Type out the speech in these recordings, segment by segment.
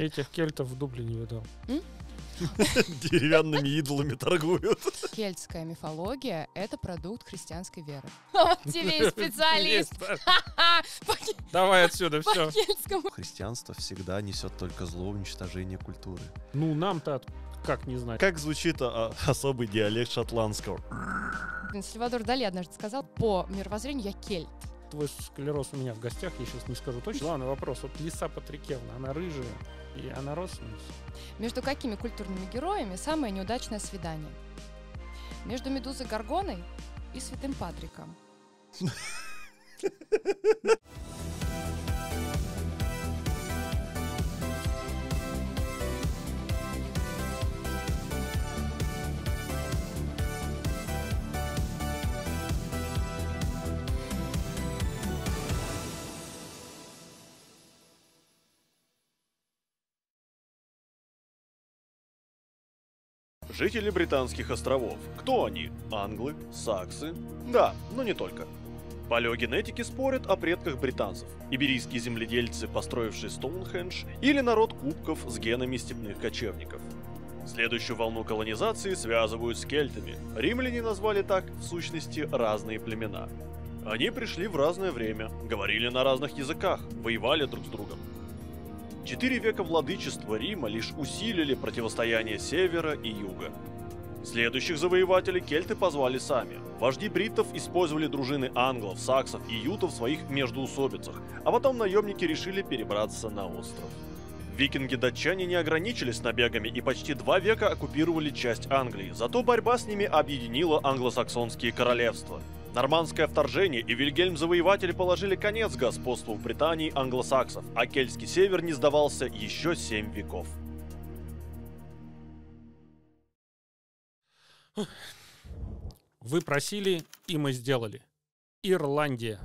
Этих кельтов в Дубле не видал. Деревянными идолами торгуют. Кельтская мифология — это продукт христианской веры. Вот тебе и специалист. Давай отсюда все. Христианство всегда несет только зло, уничтожение культуры. Ну, нам-то как не знать. Как звучит особый диалект шотландского? Сальвадор Дали однажды сказал: по мировоззрению я кельт. Твой склероз у меня в гостях, я сейчас не скажу точно. Ладно, вопрос. Вот Лиса Патрикевна, она рыжая и она родственница. Между какими культурными героями самое неудачное свидание? Между Медузой Горгоной и Святым Патриком. Жители британских островов. Кто они? Англы? Саксы? Да, но не только. Палеогенетики спорят о предках британцев. Иберийские земледельцы, построившие Стоунхендж, или народ кубков с генами степных кочевников. Следующую волну колонизации связывают с кельтами. Римляне назвали так, в сущности, разные племена. Они пришли в разное время, говорили на разных языках, воевали друг с другом. 4 века владычества Рима лишь усилили противостояние севера и юга. Следующих завоевателей кельты позвали сами. Вожди бриттов использовали дружины англов, саксов и ютов в своих междоусобицах, а потом наемники решили перебраться на остров. Викинги-датчане не ограничились набегами и почти 2 века оккупировали часть Англии, зато борьба с ними объединила англосаксонские королевства. Нормандское вторжение и Вильгельм-завоеватель положили конец господству в Британии англосаксов, а кельтский север не сдавался еще 7 веков. Вы просили, и мы сделали. Ирландия.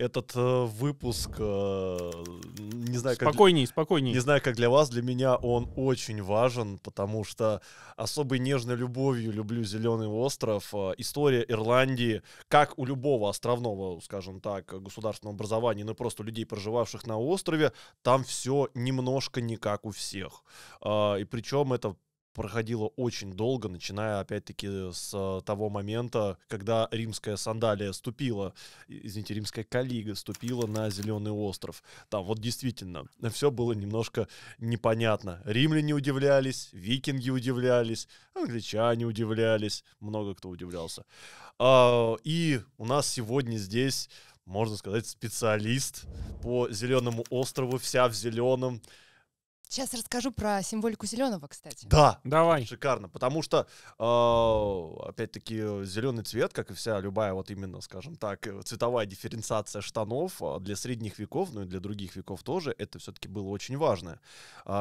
Этот выпуск, не знаю, как спокойней. Не знаю, как для вас, для меня он очень важен, потому что особой нежной любовью люблю Зеленый остров. История Ирландии, как у любого островного, скажем так, государственного образования, но просто людей, проживавших на острове, там все немножко не как у всех. И причем это проходило очень долго, начиная, опять-таки, с того момента, когда римская сандалия ступила, извините, римская калига ступила на Зеленый остров. Там вот действительно все было немножко непонятно. Римляне удивлялись, викинги удивлялись, англичане удивлялись, много кто удивлялся. И у нас сегодня здесь, можно сказать, специалист по Зеленому острову, вся в зеленом. Сейчас расскажу про символику зеленого, кстати. Да, давай. Шикарно, потому что, опять-таки, зеленый цвет, как и вся любая, вот именно, скажем так, цветовая дифференциация штанов для средних веков, ну и для других веков тоже, это все-таки было очень важно.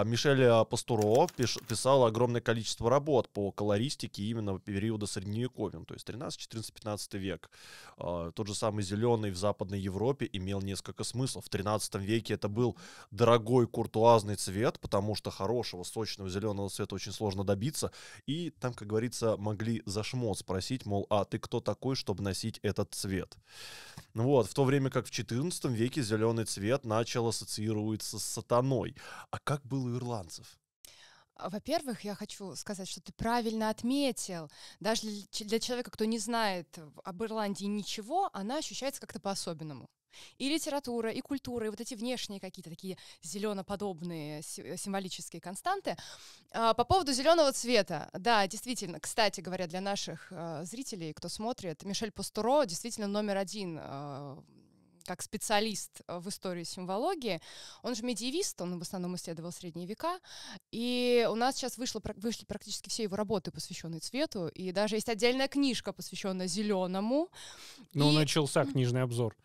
Мишель Пастуро писал огромное количество работ по колористике именно периода Средневековья, то есть 13, 14, 15 век. Тот же самый зеленый в Западной Европе имел несколько смыслов. В 13 веке это был дорогой куртуазный цвет, потому что хорошего, сочного зеленого цвета очень сложно добиться. И там, как говорится, могли за шмот спросить, мол, а ты кто такой, чтобы носить этот цвет? Вот, в то время как в 14 веке зеленый цвет начал ассоциироваться с сатаной. А как было у ирландцев? Во-первых, я хочу сказать, что ты правильно отметил. Даже для человека, кто не знает об Ирландии ничего, она ощущается как-то по-особенному. И литература, и культура, и вот эти внешние какие-то такие зеленоподобные символические константы. По поводу зеленого цвета, да, действительно, кстати говоря, для наших зрителей, кто смотрит, Мишель Пастуро действительно №1 как специалист в истории символологии. Он же медиевист, он в основном исследовал средние века, и у нас сейчас вышли практически все его работы, посвященные цвету, и даже есть отдельная книжка, посвященная зеленому. Ну, начался книжный обзор.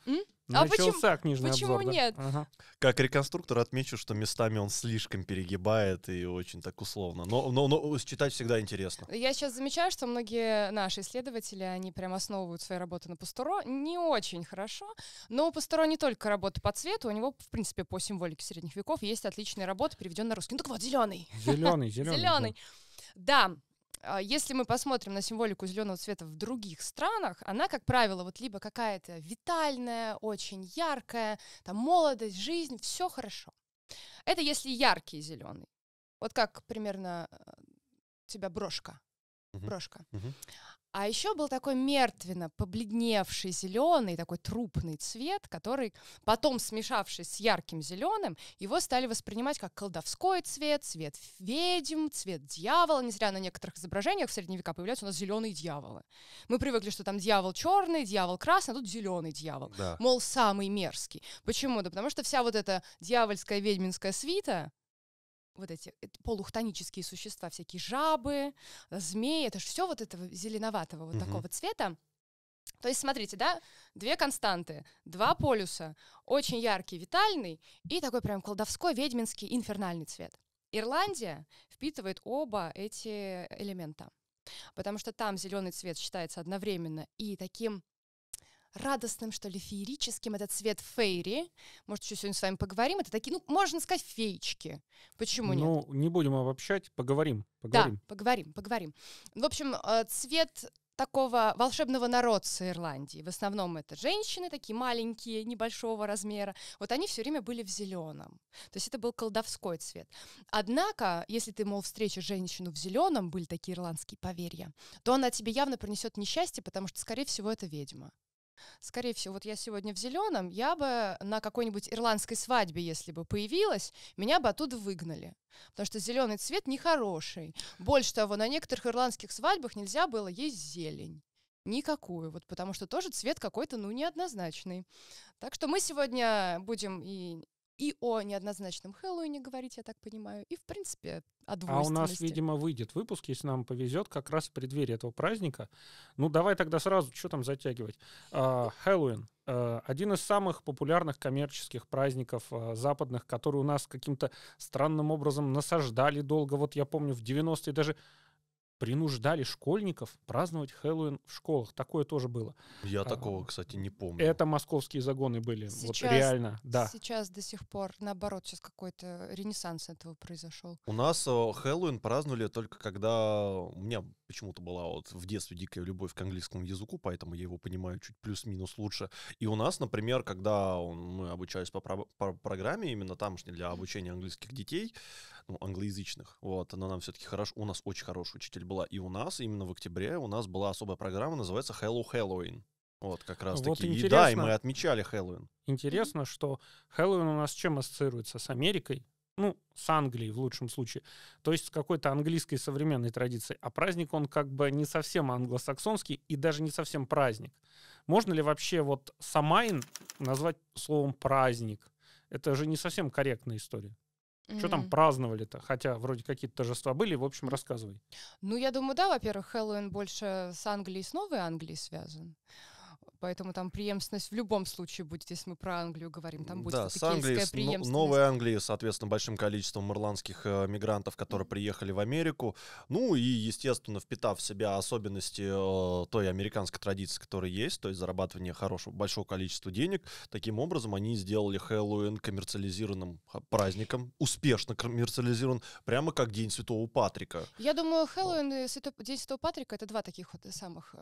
Начался книжный обзор. Почему нет? Да? Ага. Как реконструктор отмечу, что местами он слишком перегибает и очень так условно. Но читать всегда интересно. Я сейчас замечаю, что многие наши исследователи, они прям основывают свои работы на Пастуро. Не очень хорошо, но у Пастуро не только работа по цвету, у него, в принципе, по символике средних веков есть отличная работа, переведенная на русский. Ну так вот, зеленый. Зеленый. Да. Если мы посмотрим на символику зеленого цвета в других странах, она, как правило, вот либо какая-то витальная, очень яркая, там молодость, жизнь, все хорошо. Это если яркий зеленый. Вот как примерно у тебя брошка. Брошка. А еще был такой мертвенно побледневший зеленый, такой трупный цвет, который потом, смешавшись с ярким зеленым, его стали воспринимать как колдовской цвет, цвет ведьм, цвет дьявола. Не зря на некоторых изображениях в средние века появляются у нас зеленые дьяволы. Мы привыкли, что там дьявол черный, дьявол красный, а тут зеленый дьявол. Да. Мол, самый мерзкий. Почему? Да потому что вся вот эта дьявольская ведьминская свита, вот эти полухтонические существа, всякие жабы, змеи, это же все вот этого зеленоватого вот такого цвета. То есть, смотрите, да, две константы, два полюса, очень яркий витальный и такой прям колдовской, ведьминский, инфернальный цвет. Ирландия впитывает оба эти элемента, потому что там зеленый цвет считается одновременно и таким радостным, что ли, феерическим. Этот цвет фейри. Может, еще сегодня с вами поговорим. Это такие, ну, можно сказать, феечки. Почему нет? Ну, не будем обобщать, поговорим. Да, поговорим. В общем, цвет такого волшебного народца Ирландии. В основном это женщины такие маленькие, небольшого размера. Вот они все время были в зеленом. То есть это был колдовской цвет. Однако, если ты, мол, встретишь женщину в зеленом, были такие ирландские поверья, то она тебе явно принесет несчастье, потому что, скорее всего, это ведьма. Скорее всего, вот я сегодня в зеленом, я бы на какой-нибудь ирландской свадьбе, если бы появилась, меня бы оттуда выгнали. Потому что зеленый цвет нехороший. Больше того, на некоторых ирландских свадьбах нельзя было есть зелень. Никакую, вот потому что тоже цвет какой-то, ну, неоднозначный. Так что мы сегодня будем и о неоднозначном Хэллоуине говорить, я так понимаю, и, в принципе, о двойственности. А у нас, видимо, выйдет выпуск, если нам повезет, как раз в преддверии этого праздника. Ну, давай тогда сразу, что там затягивать. Хэллоуин. Один из самых популярных коммерческих праздников западных, который у нас каким-то странным образом насаждали долго. Вот я помню, в 90-е даже принуждали школьников праздновать Хэллоуин в школах. Такое тоже было. Я такого, кстати, не помню. Это московские загоны были. Сейчас, вот реально. Да. Сейчас до сих пор, наоборот, сейчас какой-то ренессанс этого произошел. У нас Хэллоуин праздновали только когда... У меня почему-то была вот в детстве дикая любовь к английскому языку, поэтому я его понимаю чуть плюс-минус лучше. И у нас, например, когда мы обучались по программе, именно там для обучения английских детей, ну, англоязычных, вот, она нам все-таки хорошо... У нас очень хороший учитель был. Была и у нас, именно в октябре у нас была особая программа, называется Хэллоуин. Вот как раз вот таки. И да, и мы отмечали Хэллоуин. Интересно, что Хэллоуин у нас с чем ассоциируется? С Америкой? Ну, с Англией в лучшем случае. То есть с какой-то английской современной традицией. А праздник, он как бы не совсем англосаксонский и даже не совсем праздник. Можно ли вообще вот Самайн назвать словом праздник? Это же не совсем корректная история. Что там праздновали-то? Хотя вроде какие-то торжества были, в общем, рассказывай. Ну, я думаю, да, во-первых, Хэллоуин больше с Англией, с Новой Англией связан. Поэтому там преемственность в любом случае будет, если мы про Англию говорим. Там будет, да, с Англией, преемственность. Новой Англии, соответственно, большим количеством ирландских мигрантов, которые приехали в Америку. Ну и, естественно, впитав в себя особенности той американской традиции, которая есть, то есть зарабатывание хорошего, большого количества денег. Таким образом, они сделали Хэллоуин коммерциализированным праздником, успешно коммерциализирован, прямо как День Святого Патрика. Я думаю, Хэллоуин и День Святого Патрика — это два таких вот самых...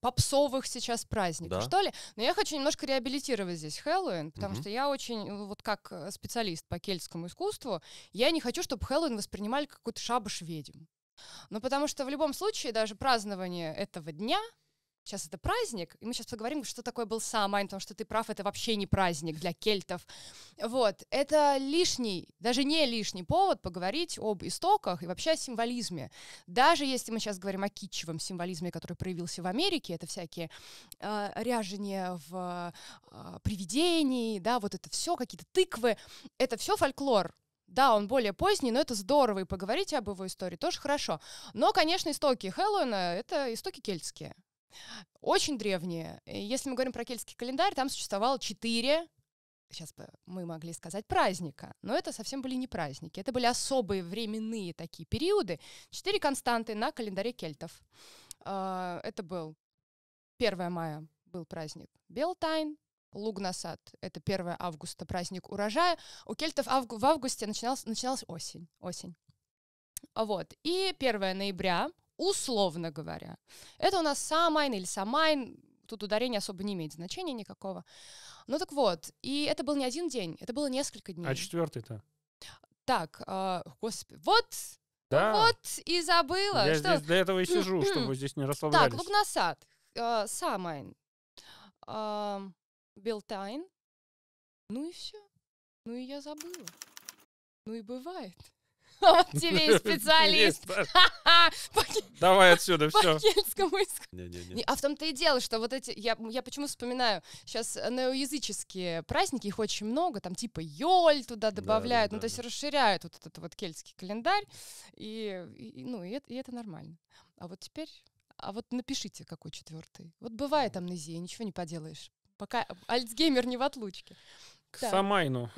попсовых сейчас праздников, да, что ли? Но я хочу немножко реабилитировать здесь Хэллоуин, потому что я очень, вот как специалист по кельтскому искусству, я не хочу, чтобы Хэллоуин воспринимали как какой-то шабаш ведьм. Но потому что в любом случае даже празднование этого дня... Сейчас это праздник, и мы сейчас поговорим, что такое был Самайн, потому что ты прав, это вообще не праздник для кельтов. Вот, это лишний, даже не лишний повод поговорить об истоках и вообще о символизме. Даже если мы сейчас говорим о китчевом символизме, который проявился в Америке, это всякие ряжения в привидений, да, вот это все, какие-то тыквы, это все фольклор. Да, он более поздний, но это здорово, и поговорить об его истории тоже хорошо. Но, конечно, истоки Хэллоуина — это истоки кельтские. Очень древние. Если мы говорим про кельтский календарь, там существовало 4, сейчас бы мы могли сказать, праздника, но это совсем были не праздники, это были особые временные такие периоды, 4 константы на календаре кельтов. Это был 1 мая, был праздник Белтайн, Лугнасад, это 1 августа, праздник урожая. У кельтов в августе начиналась осень. Вот. И 1 ноября, условно говоря, это у нас Самайн или Самайн, тут ударение особо не имеет значения никакого. Ну так вот, и это был не один день, это было несколько дней. А четвертый-то? Так, господи, вот... Да. Вот и забыла. Я что... здесь для этого и сижу, чтобы вы здесь не расслаблялись. Так, Лугнасад, Самайн, Белтайн. Ну и все. Ну и я забыла. Ну и бывает. Вот тебе и специалист. Давай отсюда, все. По кельтскому искусству. А в том-то и дело, что вот эти... Я почему вспоминаю сейчас неоязыческие праздники, их очень много, там типа Йоль туда добавляют, ну то есть расширяют вот этот вот кельтский календарь, и это нормально. А вот теперь... А вот напишите, какой четвертый. Вот бывает амнезия, ничего не поделаешь. Пока Альцгеймер не в отлучке. К Самайну.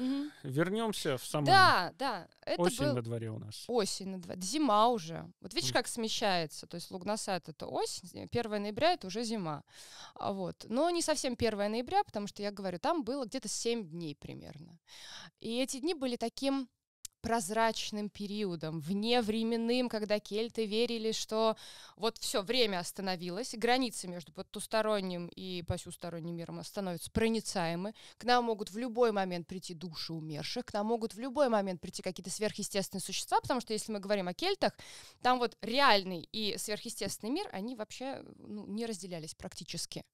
Вернемся в Самайн. Да, да. Это осень во дворе у нас. Осень на дворе. Зима уже. Вот видишь, как смещается. То есть Лугнасад — это осень, 1 ноября — это уже зима. Вот. Но не совсем 1 ноября, потому что, я говорю, там было где-то 7 дней примерно. И эти дни были таким прозрачным периодом, вневременным, когда кельты верили, что вот все время остановилось, границы между потусторонним и посюсторонним миром становятся проницаемы, к нам могут в любой момент прийти души умерших, к нам могут в любой момент прийти какие-то сверхъестественные существа, потому что если мы говорим о кельтах, там вот реальный и сверхъестественный мир, они вообще не разделялись практически.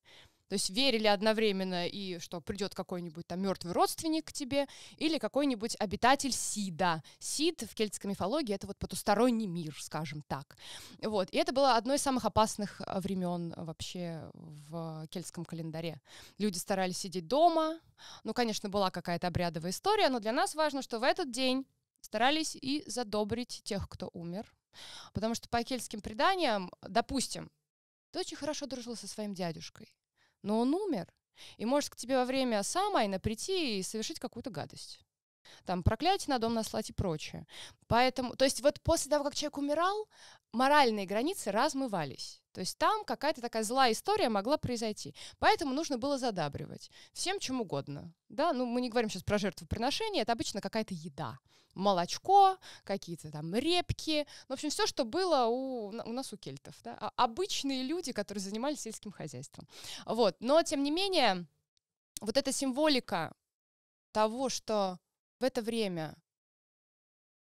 То есть верили одновременно и что придет какой-нибудь там мертвый родственник к тебе или какой-нибудь обитатель Сида. Сид в кельтской мифологии — это вот потусторонний мир, скажем так. Вот. И это было одно из самых опасных времен вообще в кельтском календаре. Люди старались сидеть дома. Ну, конечно, была какая-то обрядовая история, но для нас важно, что в этот день старались и задобрить тех, кто умер. Потому что по кельтским преданиям, допустим, ты очень хорошо дружила со своим дядюшкой, но он умер, и может к тебе во время Самайна прийти и совершить какую-то гадость. Там проклятие на дом наслать и прочее. Поэтому, то есть вот после того, как человек умирал, моральные границы размывались. То есть там какая-то такая злая история могла произойти. Поэтому нужно было задабривать всем чем угодно. Да? Ну, мы не говорим сейчас про жертвоприношение, это обычно какая-то еда. Молочко, какие-то там репки. В общем, все, что было у нас, у кельтов. Да? Обычные люди, которые занимались сельским хозяйством. Вот. Но, тем не менее, вот эта символика того, что в это время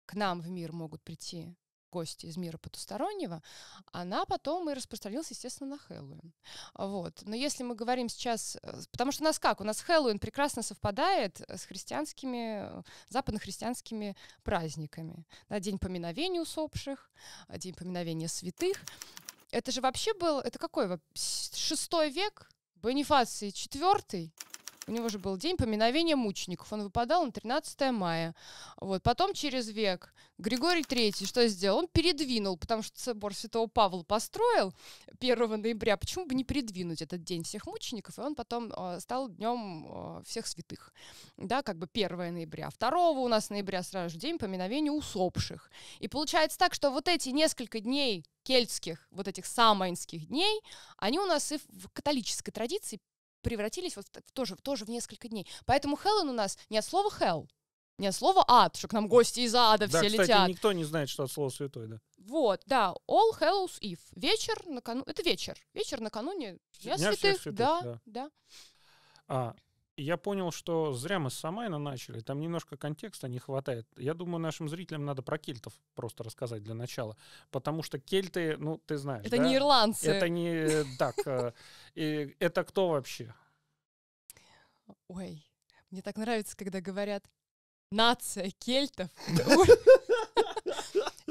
к нам в мир могут прийти гости из мира потустороннего, она потом и распространилась, естественно, на Хэллоуин. Вот. Но если мы говорим сейчас... Потому что у нас как? У нас Хэллоуин прекрасно совпадает с христианскими, западнохристианскими праздниками. Да, день поминовения усопших, день поминовения святых. Это же вообще был... Это какой? 6 век? Бенефаций 4-й? У него же был день поминовения мучеников. Он выпадал на 13 мая. Вот. Потом через век Григорий III что сделал? Он передвинул, потому что собор Святого Павла построил 1 ноября. Почему бы не передвинуть этот день всех мучеников? И он потом стал днем всех святых. Да, как бы 1 ноября. 2 у нас ноября сразу же день поминовения усопших. И получается так, что вот эти несколько дней кельтских, вот этих самайнских дней, они у нас и в католической традиции превратились вот тоже в несколько дней. Поэтому Хэллоуин у нас не от слова «hell», не от слова «ад», что к нам гости из ада все летят. Да, кстати, никто не знает, что от слова «святой», да. Вот, да, All Hallows Eve. Вечер накануне, это вечер накануне Дня святых, да. Я понял, что зря мы с Самайна начали, там немножко контекста не хватает. Я думаю, нашим зрителям надо про кельтов просто рассказать для начала, потому что кельты, ты знаешь, это не ирландцы. Это не так. Это кто вообще? Ой, мне так нравится, когда говорят «нация кельтов».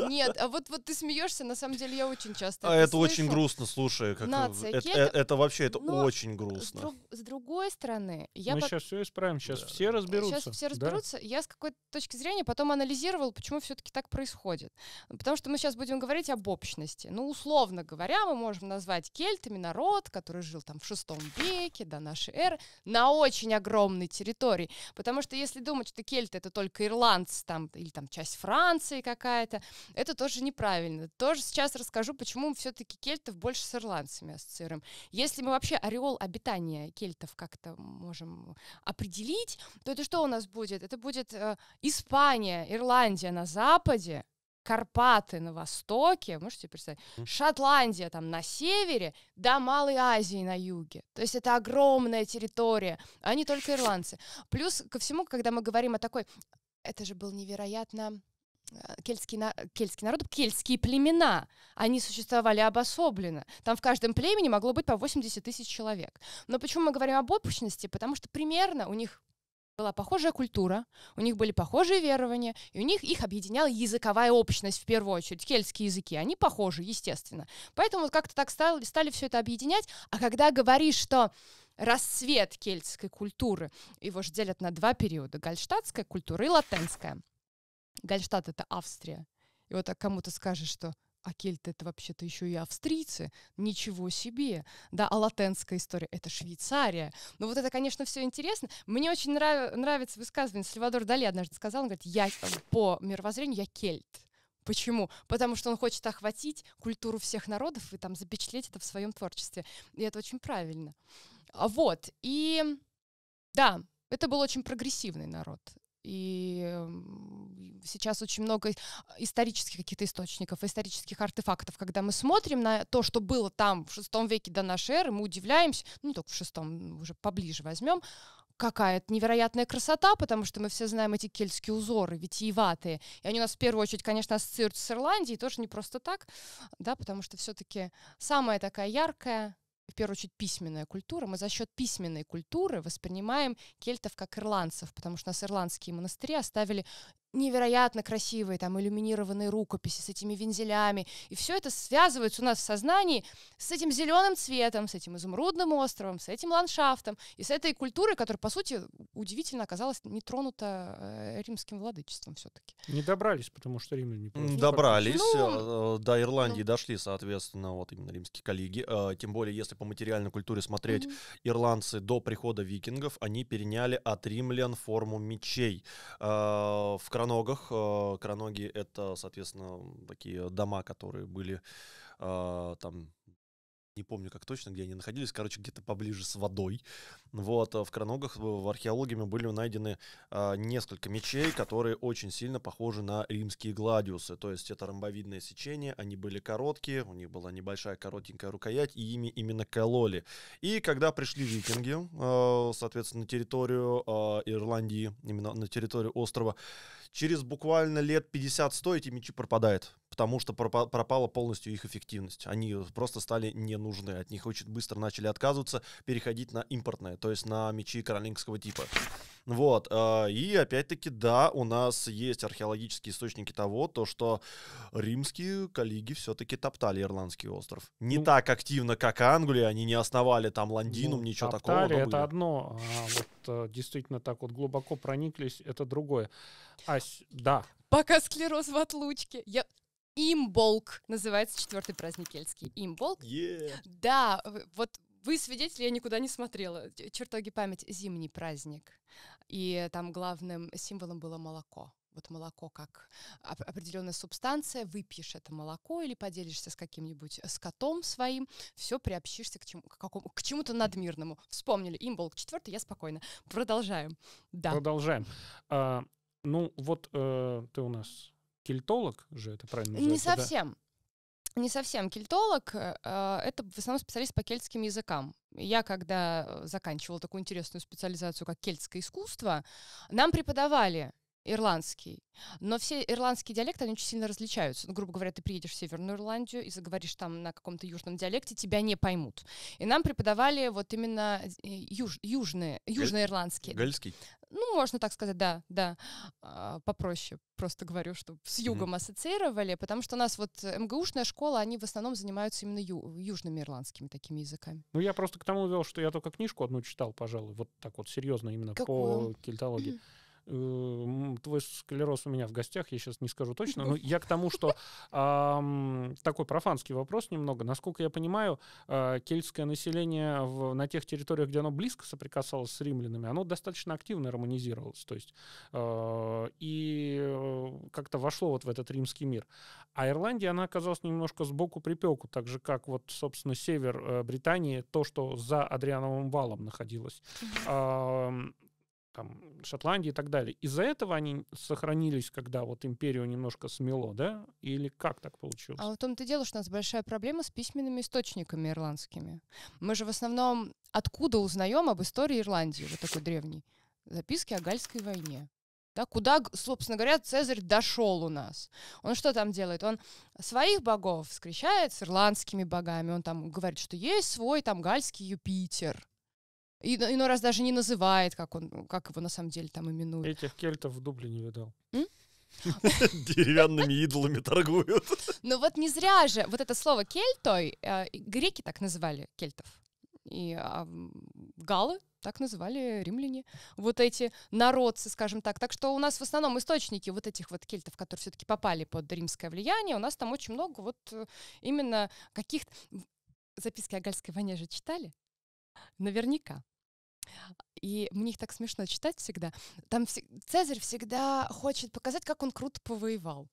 Нет, а вот ты смеешься, на самом деле я очень часто. А это очень грустно, слушай, как это вообще очень грустно. С другой стороны, мы сейчас все исправим, сейчас все разберутся. Сейчас все разберутся. Я с какой-то точки зрения потом анализировала, почему все-таки так происходит, потому что мы сейчас будем говорить об общности. Условно говоря, мы можем назвать кельтами народ, который жил там в 6 веке до нашей эры на очень огромной территории, потому что если думать, что кельты — это только ирландцы там или там часть Франции какая-то, это тоже неправильно. Тоже сейчас расскажу, почему мы все-таки кельтов больше с ирландцами ассоциируем. Если мы вообще ореол обитания кельтов как-то можем определить, то это что у нас будет? Это будет Испания, Ирландия на западе, Карпаты на востоке, можете представить, Шотландия там на севере, до Малой Азии на юге. То есть это огромная территория, а не только ирландцы. Плюс ко всему, когда мы говорим о такой... Это же был невероятно... Кельтский народ, кельтские племена, они существовали обособленно. Там в каждом племени могло быть по 80 тысяч человек. Но почему мы говорим об общности? Потому что примерно у них была похожая культура, у них были похожие верования, и у них их объединяла языковая общность в первую очередь. Кельтские языки, они похожи, естественно. Поэтому вот как-то так стали все это объединять. А когда говоришь, что расцвет кельтской культуры, его же делят на два периода, гальштатская культура и латенская. Гальштадт — это Австрия. И вот кому-то скажешь, что а кельты — это вообще-то еще и австрийцы. Ничего себе. Да, а латенская история — это Швейцария. Ну вот это, конечно, все интересно. Мне очень нравится высказывание. Сальвадор Дали однажды сказал, он говорит, я по мировоззрению я кельт. Почему? Потому что он хочет охватить культуру всех народов и там запечатлеть это в своем творчестве. И это очень правильно. Вот. И да, это был очень прогрессивный народ. И сейчас очень много исторических каких-то источников, исторических артефактов. Когда мы смотрим на то, что было там в VI веке до нашей эры, мы удивляемся, ну только в VI уже поближе возьмем, какая-то невероятная красота, потому что мы все знаем эти кельтские узоры, витиеватые. И они у нас в первую очередь, конечно, ассоциируются с Ирландией, тоже не просто так, да, потому что все-таки самая такая яркая, в первую очередь, письменная культура. Мы за счет письменной культуры воспринимаем кельтов как ирландцев, потому что у нас ирландские монастыри оставили невероятно красивые там иллюминированные рукописи с этими вензелями. И все это связывается у нас в сознании с этим зеленым цветом, с этим изумрудным островом, с этим ландшафтом и с этой культурой, которая, по сути, удивительно оказалась не тронута римским владычеством все-таки. Не добрались, потому что римляне не добрались. Ну, до Ирландии дошли, соответственно, вот именно римские коллеги. Тем более, если по материальной культуре смотреть, ирландцы до прихода викингов, они переняли от римлян форму мечей. В Краногах. Краноги — это, соответственно, такие дома, которые были там, не помню как точно, где они находились, короче, где-то поближе с водой. Вот, в Краногах археологами были найдены несколько мечей, которые очень сильно похожи на римские гладиусы. То есть это ромбовидное сечение, они были короткие, у них была небольшая коротенькая рукоять, и ими именно кололи. И когда пришли викинги, соответственно, на территорию Ирландии, именно на территорию острова, через буквально лет 50-100 эти мечи пропадают, потому что пропала полностью их эффективность. Они просто стали не нужны. От них очень быстро начали отказываться, переходить на импортные, то есть на мечи каролингского типа. Вот. И опять-таки, да, у нас есть археологические источники того, то, что римские коллеги все-таки топтали ирландский остров. Не так активно, как Англия, они не основали там Лондинум, ничего такого. Топтали — это одно, вот действительно так вот глубоко прониклись — это другое. Ась, да. Пока склероз в отлучке. Имболк называется четвертый праздник кельтский. Имболк. Да, вот вы свидетели, я никуда не смотрела. Чертоги память, зимний праздник. И там главным символом было молоко. Вот молоко как определенная субстанция. Выпьешь это молоко или поделишься с каким-нибудь скотом своим. Все, приобщишься к чему-то надмирному. Вспомнили. Имболк четвертый, я спокойно. Продолжаем. Да. Продолжаем. Ну вот ты у нас кельтолог же, это правильно? Не совсем. Да? Не совсем кельтолог. Это в основном специалист по кельтским языкам. Я, когда заканчивала такую интересную специализацию, как кельтское искусство, нам преподавали ирландский. Но все ирландские диалекты, они очень сильно различаются. Ну, грубо говоря, ты приедешь в Северную Ирландию и заговоришь там на каком-то южном диалекте, тебя не поймут. И нам преподавали вот именно южноирландский. Гальский? Ну, можно так сказать, да, да. Попроще просто говорю, что с югом ассоциировали, потому что у нас вот МГУшная школа, они в основном занимаются именно южными ирландскими такими языками. Ну, я просто к тому вел, что я только книжку одну читал, пожалуй, вот так вот серьезно именно по кельтологии. Твой склероз у меня в гостях, я сейчас не скажу точно, но я к тому, что такой профанский вопрос немного. Насколько я понимаю, кельтское население на тех территориях, где оно близко соприкасалось с римлянами, оно достаточно активно романизировалось, то есть и как-то вошло вот в этот римский мир. А Ирландия, она оказалась немножко сбоку-припеку, так же, как вот, собственно, север Британии, то, что за Адриановым валом находилось. там, Шотландии и так далее. Из-за этого они сохранились, когда вот империю немножко смело, да? Или как так получилось? А в том-то и дело, что у нас большая проблема с письменными источниками ирландскими. Мы же в основном откуда узнаем об истории Ирландии, вот такой древней? Записки о Гальской войне. Да, куда, собственно говоря, Цезарь дошел у нас. Он что там делает? Он своих богов скрещает с ирландскими богами. Он там говорит, что есть свой там гальский Юпитер. Иной раз даже не называет, как его на самом деле там именуют. Этих кельтов в Дублине видал. Деревянными идолами торгуют. Ну вот не зря же. Вот это слово «кельтой» греки так называли кельтов. И галы так называли римляне. Вот эти народцы, скажем так. Так что у нас в основном источники вот этих вот кельтов, которые все-таки попали под римское влияние, у нас там очень много вот именно каких-то... Записки о Гальской войне же читали? Наверняка. И мне их так смешно читать всегда. Там Цезарь всегда хочет показать, как он круто повоевал.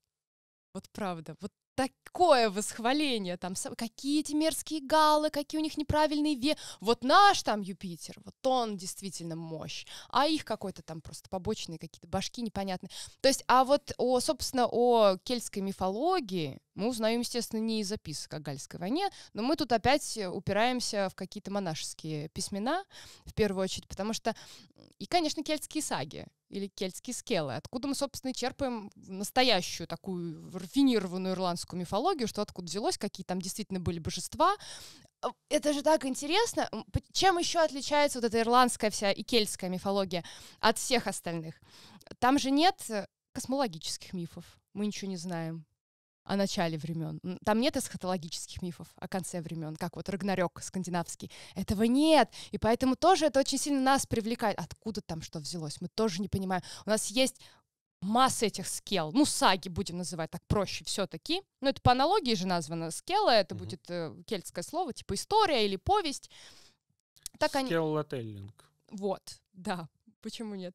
Вот правда, вот такое восхваление, там, какие эти мерзкие галы, какие у них неправильные вот наш там Юпитер, вот он действительно мощь, а их какой-то там просто побочные какие-то башки непонятные. То есть, а вот, собственно, о кельтской мифологии мы узнаем, естественно, не из записок о Гальской войне, но мы тут опять упираемся в какие-то монашеские письмена, в первую очередь, потому что, и, конечно, кельтские саги, или кельтские скелы, откуда мы, собственно, черпаем настоящую такую рафинированную ирландскую мифологию, что откуда взялось, какие там действительно были божества. Это же так интересно. Чем еще отличается вот эта ирландская вся и кельтская мифология от всех остальных? Там же нет космологических мифов, мы ничего не знаем о начале времен. Там нет эсхатологических мифов о конце времен, как вот Рагнарёк скандинавский. Этого нет. И поэтому тоже это очень сильно нас привлекает. Откуда там что взялось? Мы тоже не понимаем. У нас есть масса этих скел. Ну, саги будем называть так проще все-таки. Но это по аналогии же названо. Скела — это будет кельтское слово, типа история или повесть. Скеллотеллинг. Вот, да. Почему нет?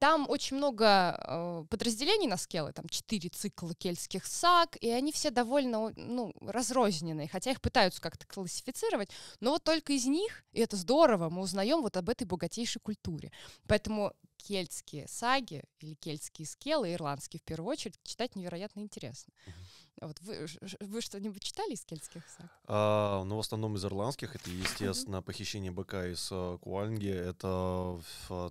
Там очень много подразделений на скелы, там 4 цикла кельтских саг, и они все довольно разрозненные, хотя их пытаются как-то классифицировать, но вот только из них, и это здорово, мы узнаем вот об этой богатейшей культуре. Поэтому кельтские саги или кельтские скелы, ирландские в первую очередь, читать невероятно интересно. Вот вы что-нибудь читали из кельтских саг? Ну, в основном из ирландских. Это, естественно, «Похищение быка» из Куальнги, это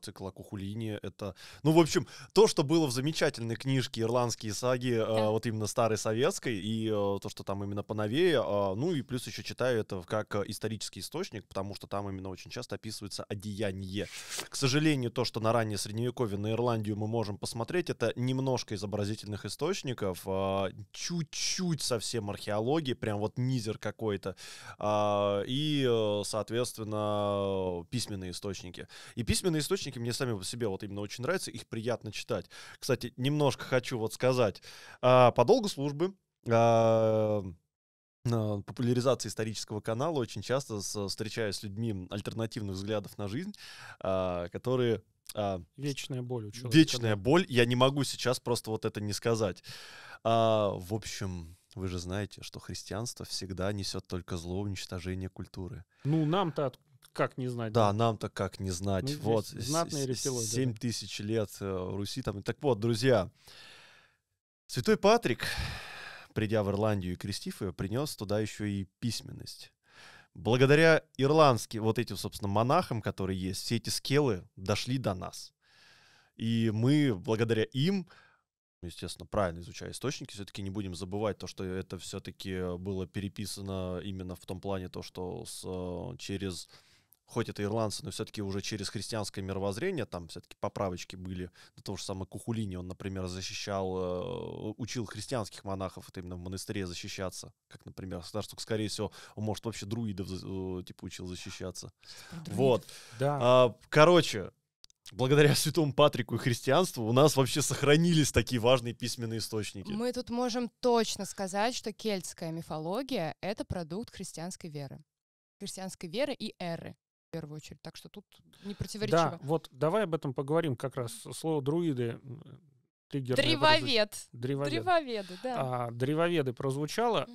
цикл о Кухулине, это... Ну, в общем, то, что было в замечательной книжке «Ирландские саги», вот именно старой советской, и то, что там именно поновее, ну, и плюс еще читаю это как исторический источник, потому что там именно очень часто описывается одеяние. К сожалению, то, что на раннее Средневековье на Ирландию мы можем посмотреть, это немножко изобразительных источников, чуть-чуть совсем археологии, прям вот мизер какой-то, и, соответственно, письменные источники. И письменные источники мне сами по себе вот именно очень нравятся, их приятно читать. Кстати, немножко хочу вот сказать, по долгу службы... популяризации исторического канала очень часто встречаюсь с людьми альтернативных взглядов на жизнь, которые... Вечная боль у человека. Вечная боль. Я не могу сейчас просто вот это не сказать. В общем, вы же знаете, что христианство всегда несет только зло, уничтожение культуры. Ну, нам-то как не знать. Да, нам-то как не знать. Ну, вот. 7000 лет Руси там. Так вот, друзья, Святой Патрик, придя в Ирландию и крестив ее, принес туда еще и письменность. Благодаря ирландским вот этим, собственно, монахам, которые есть, все эти скелы дошли до нас. И мы, благодаря им, естественно, правильно изучая источники, все-таки не будем забывать то, что это все-таки было переписано именно в том плане, то, что через... хоть это ирландцы, но все-таки уже через христианское мировоззрение, там все-таки поправочки были. До того же самого Кухулини, он, например, защищал, учил христианских монахов это именно в монастыре защищаться. Как, например, Старстук, скорее всего, он, может, вообще друидов типа учил защищаться. Вот. Да. Короче, благодаря Святому Патрику и христианству у нас вообще сохранились такие важные письменные источники. Мы тут можем точно сказать, что кельтская мифология — это продукт христианской веры. Христианской веры и эры. В первую очередь, так что тут не противоречиво. Да, вот давай об этом поговорим как раз. Слово «друиды». Древоведы, да. Древоведы прозвучало.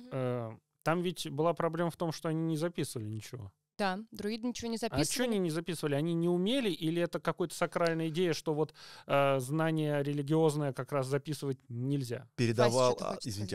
Там ведь была проблема в том, что они не записывали ничего. Да, друиды ничего не записывали. А что они не записывали? Они не умели? Или это какая-то сакральная идея, что вот знание религиозное как раз записывать нельзя?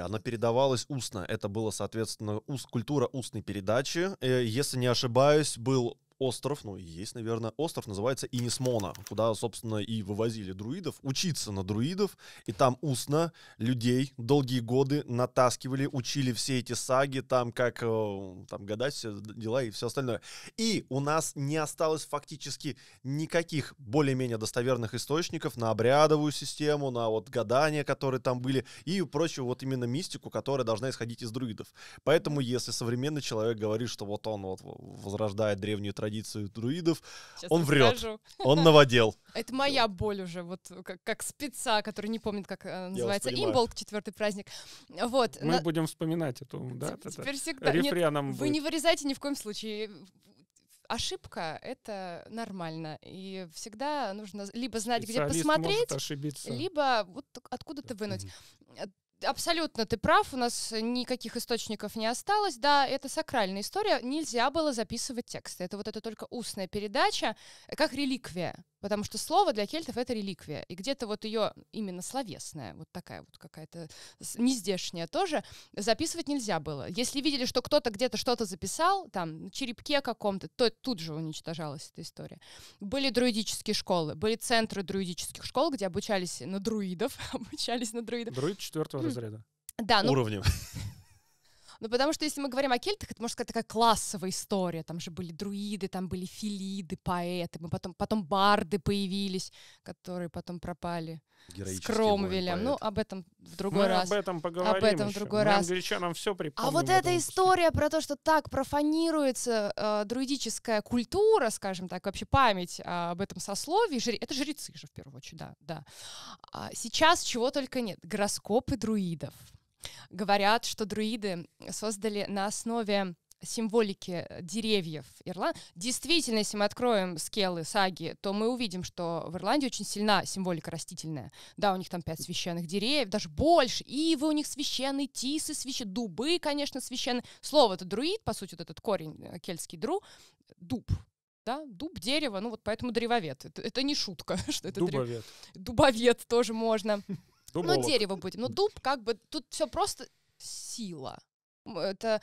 Она передавалась устно. Это была, соответственно, культура устной передачи. Если не ошибаюсь, был остров, ну и есть, наверное, остров, называется Инисмона, куда, собственно, и вывозили друидов, учиться на друидов, и там устно людей долгие годы натаскивали, учили все эти саги, там как там гадать, все дела и все остальное. И у нас не осталось фактически никаких более-менее достоверных источников на обрядовую систему, на вот гадания, которые там были, и прочую вот именно мистику, которая должна исходить из друидов. Поэтому, если современный человек говорит, что вот он вот возрождает древнюю традицию, друидов, сейчас он врет, расскажу. Он наводел. Это моя боль уже, вот как спеца, который не помнит, как называется, Имболк, четвертый праздник. Вот. Мы будем вспоминать эту, да? Теперь всегда. Нет, вы не вырезайте ни в коем случае. Ошибка — это нормально, и всегда нужно либо знать, где посмотреть, либо вот откуда-то вынуть. Абсолютно ты прав, у нас никаких источников не осталось. Да, это сакральная история, нельзя было записывать тексты. Это вот это только устная передача, как реликвия, потому что слово для кельтов — это реликвия. И где-то вот ее именно словесная, вот такая вот какая-то нездешняя тоже, записывать нельзя было. Если видели, что кто-то где-то что-то записал, там, на черепке каком-то, то тут же уничтожалась эта история. Были друидические школы, были центры друидических школ, где обучались на друидов. Друид 4-го разряда. Да, ну... Уровнем. Ну, потому что если мы говорим о кельтах, это, можно сказать, такая классовая история. Там же были друиды, там были филиды, поэты, потом барды появились, которые потом пропали с Кромвелем. Ну, об этом в другой раз. Мы об этом поговорим еще. Англичанам все припомним. А вот эта история про то, что так профанируется друидическая культура, скажем так, вообще память об этом сословии, это жрецы же, в первую очередь, да. А сейчас чего только нет. Гороскопы друидов. Говорят, что друиды создали на основе символики деревьев Ирландии. Действительно, если мы откроем скеллы, саги, то мы увидим, что в Ирландии очень сильна символика растительная. Да, у них там 5 священных деревьев, даже больше. Ивы у них священные, тисы священные, дубы, конечно, священные. Слово-то друид, по сути, вот этот корень кельтский дру, дуб. Да? Дуб, дерево, ну вот поэтому древовед. Это не шутка, что это дубовед. Дубовед тоже можно. Дубовок. Ну, дерево будет. Но дуб, как бы, тут все просто сила. Это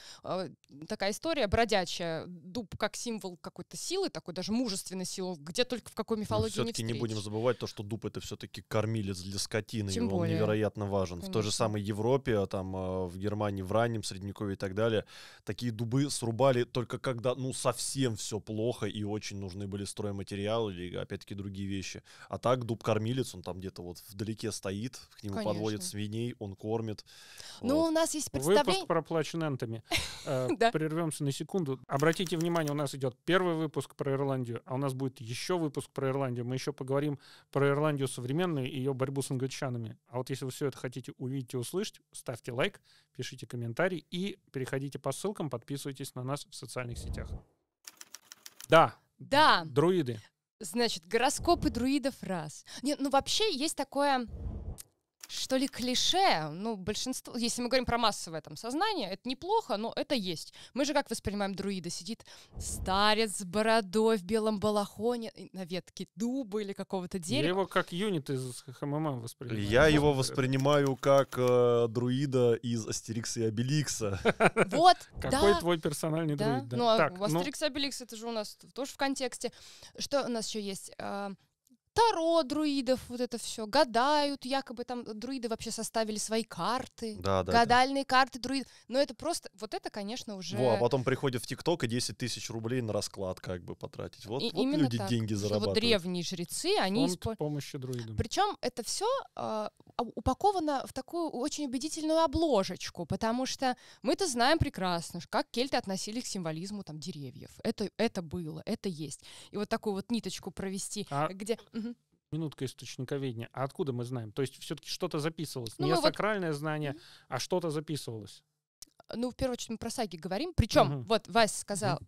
такая история бродячая. Дуб как символ какой-то силы, такой даже мужественной силы, где только в какой мифологии не встретишь. Все-таки не будем забывать то, что дуб — это все-таки кормилец для скотины, и он невероятно важен. Конечно. В той же самой Европе, там, в Германии, в раннем Средневековье и так далее, такие дубы срубали только когда, ну, совсем все плохо, и очень нужны были стройматериалы или, опять-таки, другие вещи. А так дуб-кормилец, он там где-то вот вдалеке стоит, к нему подводят свиней, он кормит. Ну, вот. У нас есть представление... Выпуск проплачен нантами. Прервемся на секунду. Обратите внимание, у нас идет первый выпуск про Ирландию, а у нас будет еще выпуск про Ирландию. Мы еще поговорим про Ирландию современную и ее борьбу с англичанами. А вот если вы все это хотите увидеть и услышать, ставьте лайк, пишите комментарий и переходите по ссылкам, подписывайтесь на нас в социальных сетях. Да. Друиды. Значит, гороскопы друидов раз. Нет, ну вообще есть такое... Что ли, клише? Ну, большинство... Если мы говорим про массовое там сознание, это неплохо, но это есть. Мы же как воспринимаем друида? Сидит старец с бородой в белом балахоне на ветке дуба или какого-то дерева. Я его как юнит из ХММ воспринимаю. Я его воспринимаю как друида из Астерикса и Обеликса. Вот, да. Какой твой персональный друид? Ну, Астерикс и Обеликс, это же у нас тоже в контексте. Что у нас еще есть? Таро друидов, вот это все, гадают, якобы там друиды вообще составили свои карты, гадальные карты друидов, но это просто, вот это, конечно, уже... Во, а потом приходят в ТикТок и 10 тысяч рублей на расклад как бы потратить. Вот, вот люди так деньги зарабатывают. Вот древние жрецы, они... Фонд помощи друидам. Причем это все упаковано в такую очень убедительную обложечку, потому что мы-то знаем прекрасно, как кельты относились к символизму там деревьев. Это было, это есть. И вот такую вот ниточку провести, где... Минутка источниковедения. А откуда мы знаем? То есть все-таки что-то записывалось. Ну, не сакральное знание, а что-то записывалось. Ну, в первую очередь мы про саги говорим. Причем, вот Вася сказал,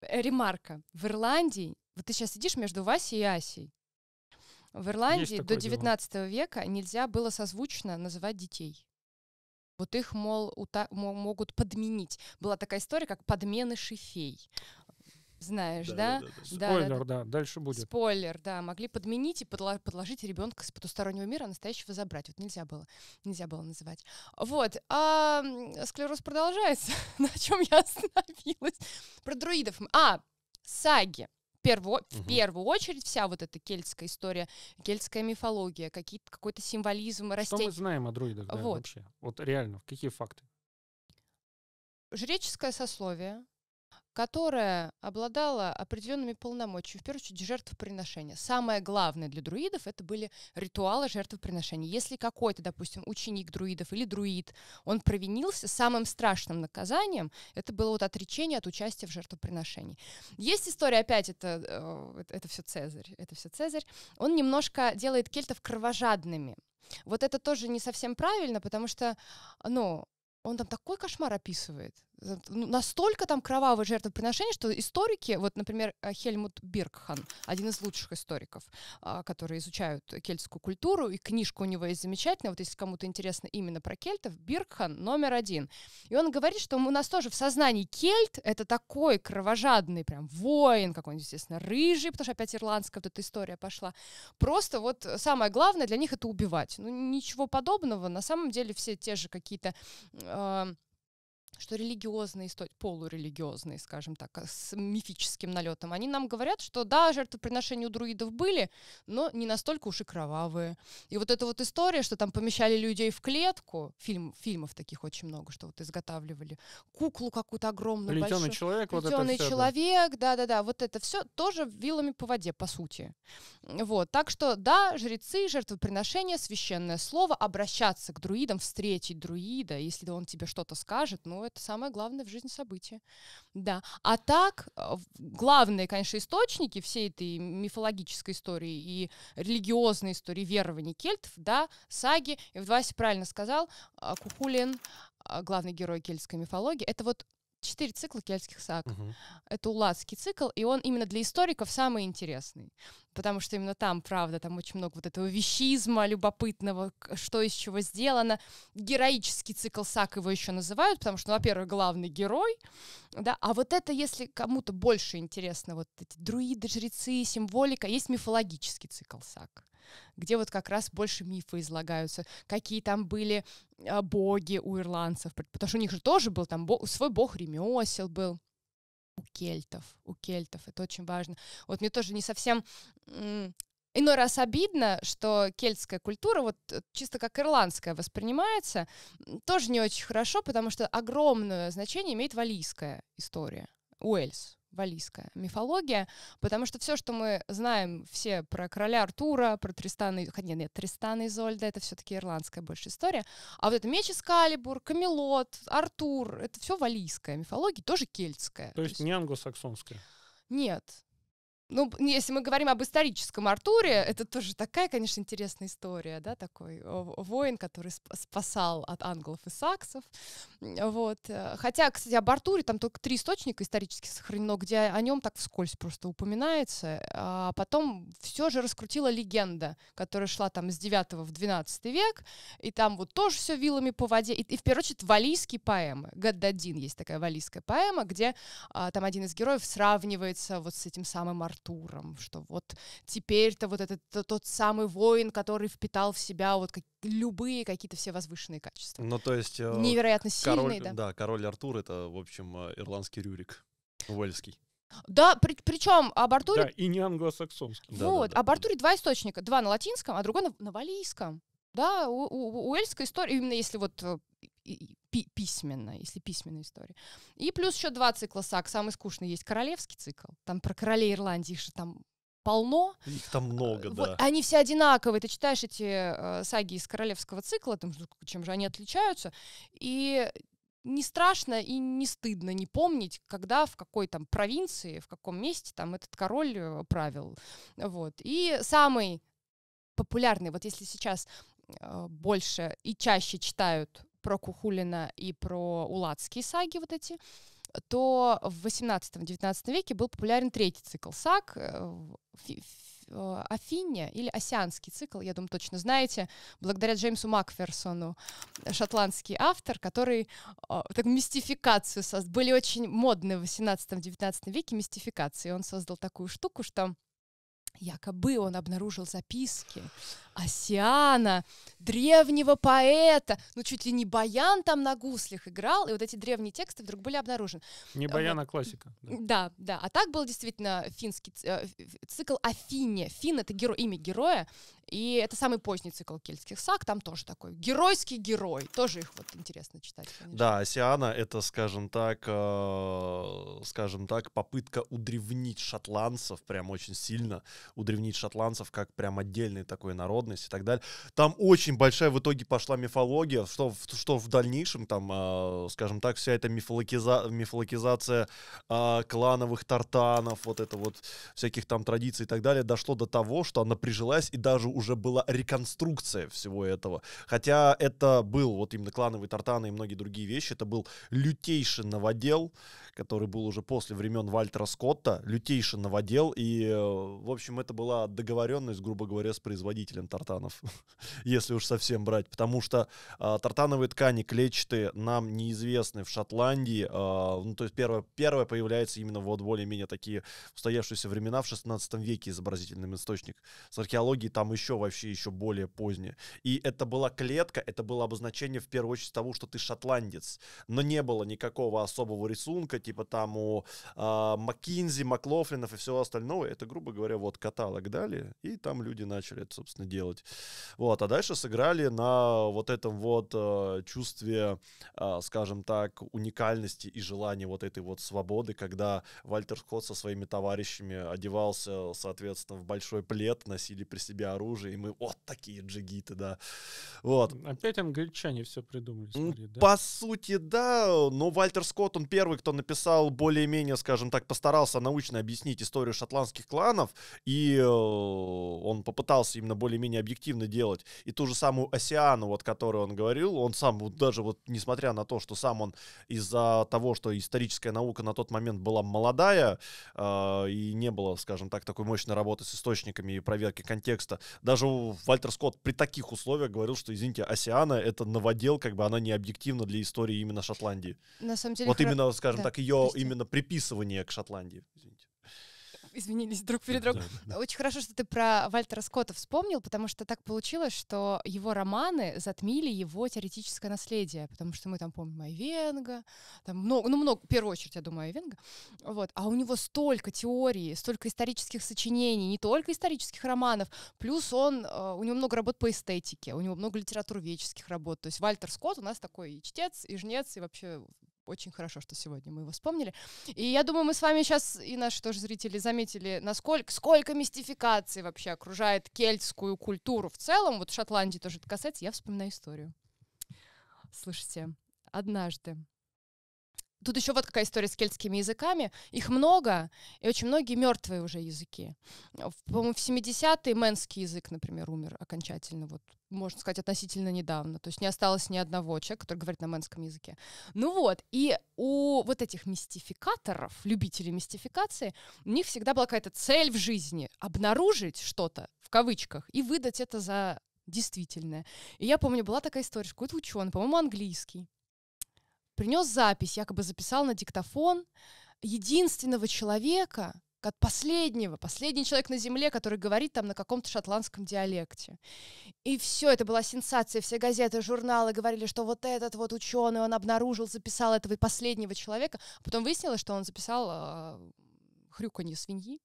ремарка, в Ирландии, вот ты сейчас сидишь между Васей и Асей. В Ирландии до 19 века нельзя было созвучно называть детей. Вот их, мол, могут подменить. Была такая история, как подмены шифей. знаешь, да? Спойлер, да, дальше будет. Спойлер, да, могли подменить и подложить ребенка с потустороннего мира, а настоящего забрать. Вот нельзя было называть. Вот, а склероз продолжается. На чем я остановилась? Про друидов. Саги. В первую очередь вся вот эта кельтская история, кельтская мифология, какой-то символизм, растения. Что мы знаем о друидах, да, вот. Вообще? Вот реально, какие факты? Жреческое сословие, которое обладало определенными полномочиями, в первую очередь жертвоприношения. Самое главное для друидов это были ритуалы жертвоприношений. Если какой-то, допустим, ученик друидов или друид, он провинился, самым страшным наказанием это было вот отречение от участия в жертвоприношении. Есть история, опять это все Цезарь, он немножко делает кельтов кровожадными. Вот это тоже не совсем правильно, потому что, он там такой кошмар описывает. Настолько там кровавое жертвоприношение, что историки, вот, например, Хельмут Биркхан, один из лучших историков, которые изучают кельтскую культуру, и книжка у него есть замечательная, вот если кому-то интересно именно про кельтов, Биркхан №1. И он говорит, что у нас тоже в сознании кельт — это такой кровожадный прям воин, какой-нибудь, естественно, рыжий, потому что опять ирландская вот эта история пошла. Просто вот самое главное для них — это убивать. Ну, ничего подобного. На самом деле все те же какие-то... что религиозные истории, полурелигиозные, скажем так, с мифическим налетом, они нам говорят, что да, жертвоприношения у друидов были, но не настолько уж и кровавые. И вот эта вот история, что там помещали людей в клетку, фильмов таких очень много, что вот изготавливали куклу какую-то огромную, большую. Плетеный человек, вот это все. Плетеный человек, да-да-да, вот это все тоже вилами по воде, по сути. Вот, так что да, жрецы, жертвоприношения, священное слово, обращаться к друидам, встретить друида, если он тебе что-то скажет, ну, это самое главное в жизни событие. Да. А так, главные, конечно, источники всей этой мифологической истории и религиозной истории верований кельтов, да, саги, и Вася правильно сказал, Кухулин, главный герой кельтской мифологии, это вот 4 цикла кельтских саг. Это уладский цикл, и он именно для историков самый интересный, потому что именно там, правда, там очень много вот этого вещизма любопытного, что из чего сделано. Героический цикл саг его еще называют, потому что, ну, во-первых, главный герой, да, а вот это, если кому-то больше интересно, вот эти друиды, жрецы, символика, есть мифологический цикл саг, где вот как раз больше мифы излагаются, какие там были боги у ирландцев, потому что у них же тоже был там свой бог ремесел был. У кельтов, это очень важно. Вот мне тоже не совсем... Иной раз обидно, что кельтская культура, вот чисто как ирландская, воспринимается, тоже не очень хорошо, потому что огромное значение имеет валлийская история, Уэльс. Валлийская мифология, потому что все, что мы знаем все про короля Артура, про Тристана, Тристана и Изольда, это все-таки ирландская больше история, а вот это меч Экскалибур, Камелот, Артур, это все валлийская мифология, тоже кельтская. То есть не англосаксонская? Нет. Ну, если мы говорим об историческом Артуре, это тоже такая, конечно, интересная история, да, такой воин, который спасал от англов и саксов, вот. Хотя, кстати, об Артуре там только 3 источника исторически сохранено, где о нем так вскользь просто упоминается, а потом все же раскрутила легенда, которая шла там с 9 в 12 век, и там вот тоже все вилами по воде, и в первую очередь валлийские поэмы. Гаддадин есть такая валлийская поэма, где там один из героев сравнивается вот с этим самым Артуром, что вот теперь-то вот этот тот самый воин, который впитал в себя вот любые какие-то все возвышенные качества. Ну, то есть... Невероятно сильный, да. Да, король Артур — это, в общем, ирландский Рюрик, уэльский. Да, причем об Артуре... Да, и не англосаксонский. Вот, об Артуре 2 источника. 2 на латинском, а другой на валлийском. Да, уэльская история, именно если вот... письменная история. И плюс еще 2 цикла саг. Самый скучный есть Королевский цикл. Там про королей Ирландии, их же там полно. Их там много, вот, да. Они все одинаковые. Ты читаешь эти саги из Королевского цикла, там, чем же они отличаются, и не страшно и не стыдно не помнить, когда, в какой там провинции, в каком месте там этот король правил. Вот. И самый популярный, вот если сейчас больше и чаще читают про Кухулина и про уладские саги вот эти, то в 18-19 веке был популярен 3 цикл саг Афине или Оссианский цикл, я думаю, точно знаете, благодаря Джеймсу Макферсону, шотландский автор, который так, мистификацию создал. Были очень модные в 18-19 веке мистификации. Он создал такую штуку, что якобы он обнаружил записки Оссиана, древнего поэта, ну чуть ли не баян там на гуслях играл, и вот эти древние тексты вдруг были обнаружены. Не баян, а классика. Да, да. А так был действительно финский цикл о Финне. Финн — это имя героя, и это самый поздний цикл кельтских саг, там тоже такой геройский герой, тоже их вот интересно читать. Конечно. Да, Оссиана — это, скажем так, попытка удревнить шотландцев, прям очень сильно удревнить шотландцев как прям отдельный такой народность и так далее. Там очень большая в итоге пошла мифология, что в дальнейшем там, скажем так, вся эта мифологизация клановых тартанов, вот это вот всяких там традиций и так далее, дошло до того, что она прижилась, и даже уже была реконструкция всего этого. Хотя это был вот именно клановые тартаны и многие другие вещи, это был лютейший новодел, который был уже после времен Вальтера Скотта, лютейший новодел, и, в общем, это была договоренность, грубо говоря, с производителем тартанов, если уж совсем брать, потому что тартановые ткани клетчатые нам неизвестны в Шотландии, ну, то есть первое появляется именно вот более-менее такие устоявшиеся времена в 16 веке изобразительный источник. С археологией там еще вообще еще более позднее. И это была клетка, это было обозначение в первую очередь того, что ты шотландец, но не было никакого особого рисунка, типа там у Маккинзи, Маклофлинов и всего остального. Это, грубо говоря, вот каталог дали, и там люди начали это, собственно, делать. Вот, а дальше сыграли на вот этом вот чувстве, скажем так, уникальности и желания вот этой вот свободы, когда Вальтер Скотт со своими товарищами одевался, соответственно, в большой плед, носили при себе оружие, и мы вот такие джигиты, да. Вот. Опять англичане все придумали, смотри, да? По сути, да, но Вальтер Скотт, он первый, кто написал более-менее, скажем так, постарался научно объяснить историю шотландских кланов, и он попытался именно более-менее объективно делать. И ту же самую Оссиану, вот, которую он говорил, он сам, вот, даже вот несмотря на то, что сам он из-за того, что историческая наука на тот момент была молодая, и не было, скажем так, такой мощной работы с источниками и проверки контекста, даже Вальтер Скотт при таких условиях говорил, что, извините, Оссиана — это новодел, как бы она не объективна для истории именно Шотландии. На самом деле, вот именно, скажем так, ее именно приписывание к Шотландии. Извините. Извинились друг перед другом. Очень хорошо, что ты про Вальтера Скотта вспомнил, потому что так получилось, что его романы затмили его теоретическое наследие, потому что мы там помним Айвенго, там много, в первую очередь, я думаю, Айвенго, вот, а у него столько теорий, столько исторических сочинений, не только исторических романов, плюс у него много работ по эстетике, у него много литературоведческих работ, то есть Вальтер Скотт у нас такой и чтец, и жнец, и вообще... Очень хорошо, что сегодня мы его вспомнили. И я думаю, мы с вами сейчас, и наши тоже зрители, заметили, сколько мистификаций вообще окружает кельтскую культуру в целом. Вот в Шотландии тоже это касается. Я вспоминаю историю. Слушайте, однажды. Тут еще вот какая история с кельтскими языками. Их много, и очень многие мертвые уже языки. По-моему, в 70-е мэнский язык, например, умер окончательно, вот, можно сказать, относительно недавно. То есть не осталось ни одного человека, который говорит на мэнском языке. Ну вот, и у вот этих мистификаторов, любителей мистификации, у них всегда была какая-то цель в жизни — обнаружить что-то, в кавычках, и выдать это за действительное. И я помню, была такая история, что какой-то ученый, по-моему, английский, принес запись, якобы записал на диктофон единственного человека, последний человек на земле, который говорит там на каком-то шотландском диалекте. И все, это была сенсация, все газеты, журналы говорили, что вот этот вот ученый, он обнаружил, записал этого последнего человека. Потом выяснилось, что он записал хрюканье свиньи,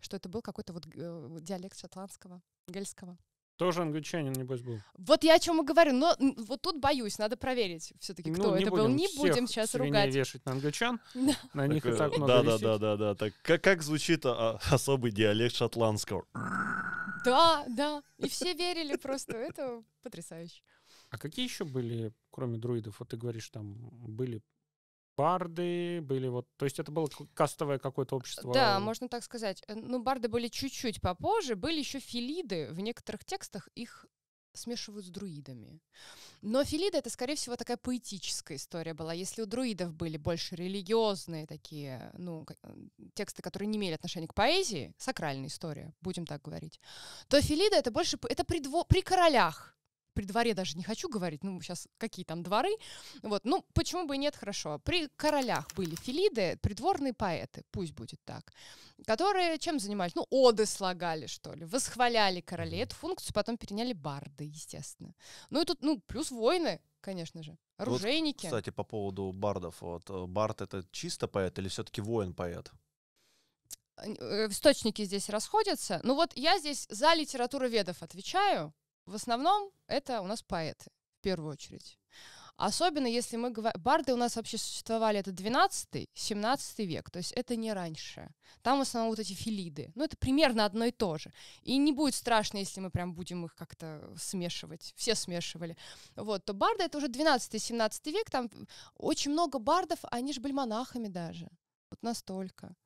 что это был какой-то вот диалект шотландского, гельского. Тоже англичанин, небось, был. Вот я о чем и говорю, но вот тут боюсь, надо проверить все-таки, кто это был. Не будем сейчас ругать. Вешать на англичан, на них и так много висит. Да. Как звучит особый диалект шотландского? Да, и все верили просто, это потрясающе. А какие еще были, кроме друидов, вот ты говоришь, там были... Барды были вот... То есть это было кастовое какое-то общество? Да, можно так сказать. Ну, барды были чуть-чуть попозже. Были еще филиды. В некоторых текстах их смешивают с друидами. Но Филида — это, скорее всего, такая поэтическая история была. Если у друидов были больше религиозные такие, ну, тексты, которые не имели отношения к поэзии, сакральная история, будем так говорить, то Филида — это больше это при королях. При дворе даже не хочу говорить, ну, сейчас какие там дворы. Вот, ну, почему бы и нет, хорошо. При королях были филиды, придворные поэты, пусть будет так, которые чем занимались? Ну, оды слагали, что ли, восхваляли королей. Эту функцию потом переняли барды, естественно. Ну, и тут, ну, плюс воины, конечно же, оружейники. Вот, кстати, по поводу бардов. Вот, бард — это чисто поэт или все-таки воин-поэт? Источники здесь расходятся. Ну, вот я здесь за литературу ведов отвечаю. В основном это у нас поэты, в первую очередь. Особенно если мы говорим... Барды у нас вообще существовали, это 12-17 век, то есть это не раньше. Там в основном вот эти филиды. Ну, это примерно одно и то же. И не будет страшно, если мы прям будем их как-то смешивать. Все смешивали. Вот, то барды — это уже 12-17 век, там очень много бардов, они же были монахами даже. Вот настолько.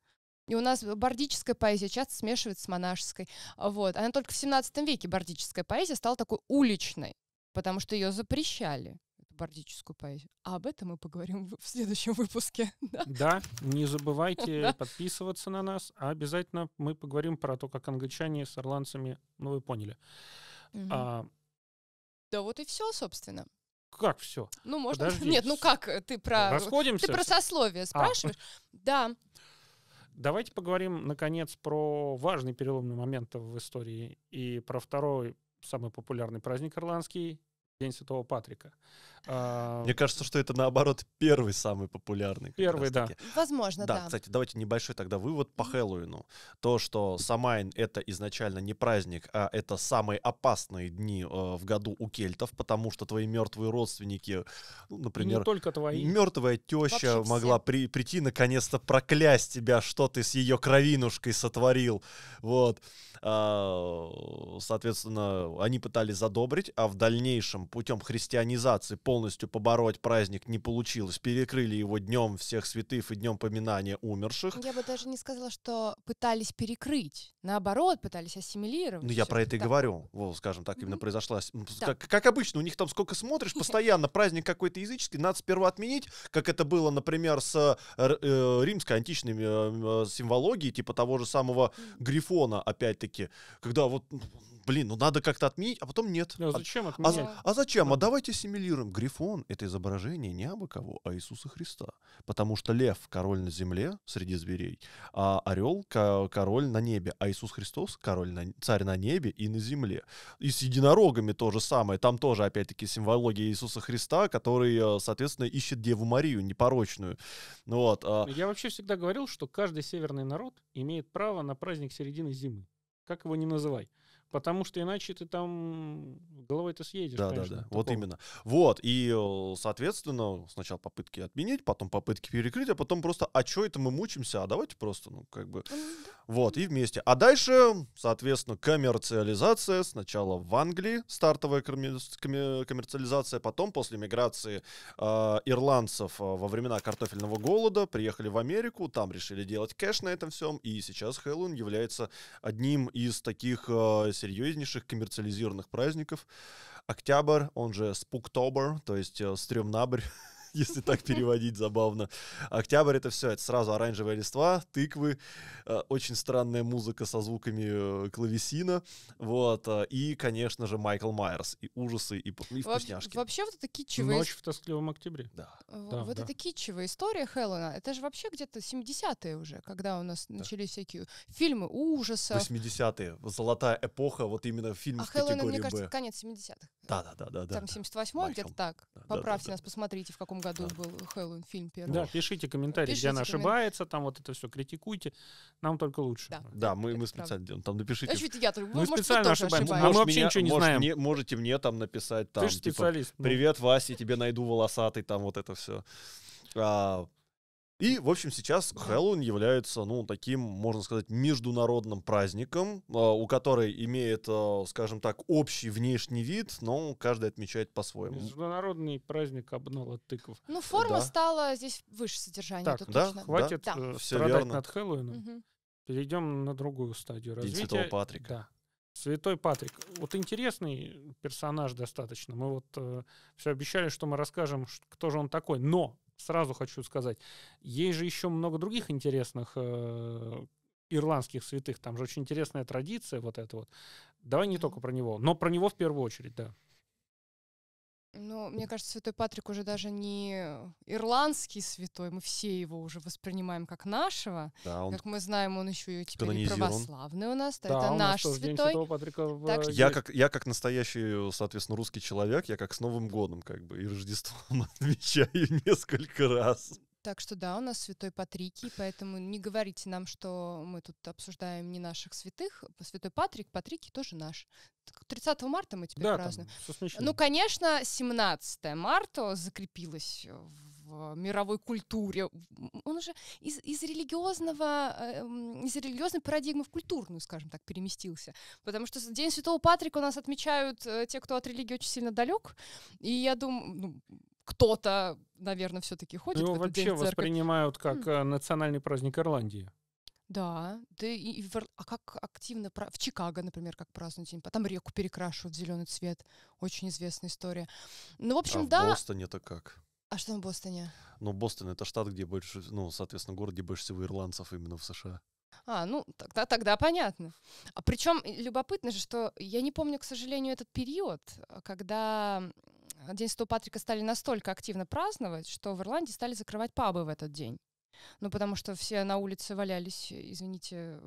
И у нас бардическая поэзия часто смешивается с монашеской. Вот. Она только в 17 веке, бардическая поэзия, стала такой уличной, потому что ее запрещали, эту бардическую поэзию. А об этом мы поговорим в следующем выпуске. Да, не забывайте подписываться на нас. А обязательно мы поговорим про то, как англичане с ирландцами, ну вы поняли. Да вот и все, собственно. Как все? Ну, можно... Нет, ну как ты про... Ты про сословие спрашиваешь? Да. Давайте поговорим, наконец, про важный переломный момент в истории и про второй, самый популярный праздник ирландский — День Святого Патрика. Мне кажется, что это, наоборот, первый самый популярный. Первый, да. Возможно, да. Да, кстати, давайте небольшой тогда вывод по Хэллоуину. То, что Самайн — это изначально не праздник, а это самые опасные дни в году у кельтов, потому что твои мертвые родственники, ну, например, мертвая теща могла прийти, наконец-то проклясть тебя, что ты с ее кровинушкой сотворил. Вот. Соответственно, они пытались задобрить, а в дальнейшем путем христианизации полностью побороть праздник не получилось. Перекрыли его Днем всех святых и Днем поминания умерших. Я бы даже не сказала, что пытались перекрыть. Наоборот, пытались ассимилировать. Ну, я про это и говорю. Вот, скажем так, именно произошла... Да. Как обычно, у них там сколько смотришь, постоянно праздник какой-то языческий, надо сперва отменить, как это было, например, с римской античной символогией, типа того же самого Грифона, опять-таки. Когда вот, блин, ну надо как-то отменить, а потом нет. А зачем отменять? А зачем? А давайте ассимилируем. Грифон — это изображение не абы кого, а Иисуса Христа. Потому что лев — король на земле среди зверей, а орел — король на небе. А Иисус Христос — царь на небе и на земле. И с единорогами то же самое. Там тоже, опять-таки, символология Иисуса Христа, который, соответственно, ищет Деву Марию, непорочную. Вот. Я вообще всегда говорил, что каждый северный народ имеет право на праздник середины зимы. Как его ни называй. Потому что иначе ты там головой-то съедешь. Да, конечно, да, да. Вот именно. Вот. И, соответственно, сначала попытки отменить, потом попытки перекрыть, а потом просто, а что это мы мучимся? А давайте просто, ну, как бы... Вот, и вместе. А дальше, соответственно, коммерциализация. Сначала в Англии стартовая коммерциализация, потом после миграции ирландцев во времена картофельного голода приехали в Америку, там решили делать кэш на этом всем, и сейчас Хэллоуин является одним из таких серьезнейших коммерциализированных праздников. Октябрь, он же Спуктобер, то есть стрёмнабрь. Если так переводить, забавно. Октябрь — это все, это сразу оранжевые листва, тыквы, очень странная музыка со звуками клавесина, вот, и, конечно же, Майкл Майерс, и ужасы, и вкусняшки. Вообще вот эта китчевая... Ночь в тоскливом октябре. Да. Да, вот да. Эта китчевая история Хэллоуина, это же вообще где-то 70-е уже, когда у нас да. Начались всякие фильмы ужасов. 80-е, золотая эпоха, вот именно фильм в категории Б. А Хэллоуин, мне кажется, конец 70-х. Да-да-да. Там 78-й, где-то так. Да, поправьте да, да, нас, да. Посмотрите, в каком году был Хэллоуин фильм первый. Да, пишите комментарии, пишите, где она ошибается, там вот это все критикуйте, нам только лучше. Да, да, мы специально делаем, там напишите. Мы специально ошибаемся, а мы вообще ничего не знаем. Можете мне там написать, там, типа, привет, Вася, тебе найду волосатый, там вот это все. И, в общем, сейчас Хэллоуин является, ну, таким, можно сказать, международным праздником, у которой имеет, скажем так, общий внешний вид, но каждый отмечает по-своему. Международный праздник обнула тыков. Ну, форма да. Стала здесь выше содержания. Так, это да, точно. Хватит да. Страдать над Хэллоуином. Перейдем на другую стадию развития. День Святого Патрика. Да. Святой Патрик. Вот интересный персонаж достаточно. Мы вот все обещали, что мы расскажем, кто же он такой. Но сразу хочу сказать, есть же еще много других интересных ирландских святых. Там же очень интересная традиция вот эта вот. Давай не только про него, но про него в первую очередь, да. Ну, мне кажется, Святой Патрик уже даже не ирландский святой, мы все его уже воспринимаем как нашего. Да, он... Как мы знаем, он еще и теперь и православный у нас, да, это у нас наш святой. Так... Я как настоящий, соответственно, русский человек, я как с Новым годом как бы и Рождеством отмечаю несколько раз. Так что да, у нас Святой Патрики, поэтому не говорите нам, что мы тут обсуждаем не наших святых. Святой Патрик, Патрики тоже наш. 30 марта мы теперь празднуем. Ну, конечно, 17 марта закрепилось в мировой культуре. Он уже из религиозной парадигмы в культурную, скажем так, переместился. Потому что День Святого Патрика у нас отмечают те, кто от религии очень сильно далек. И я думаю... Кто-то, наверное, все-таки ходит в этот день в церковь. Его вообще воспринимают как национальный праздник Ирландии. Да. А как активно... В Чикаго, например, как празднуют день. Там реку перекрашивают в зеленый цвет. Очень известная история. Ну, в общем, в Бостоне-то как? А что в Бостоне? Ну, Бостон — это штат, где больше... Ну, соответственно, город, где больше всего ирландцев именно в США. Ну, тогда понятно. А причем любопытно же, что я не помню, к сожалению, этот период, когда... День Святого Патрика стали настолько активно праздновать, что в Ирландии стали закрывать пабы в этот день. Ну, потому что все на улице валялись, извините,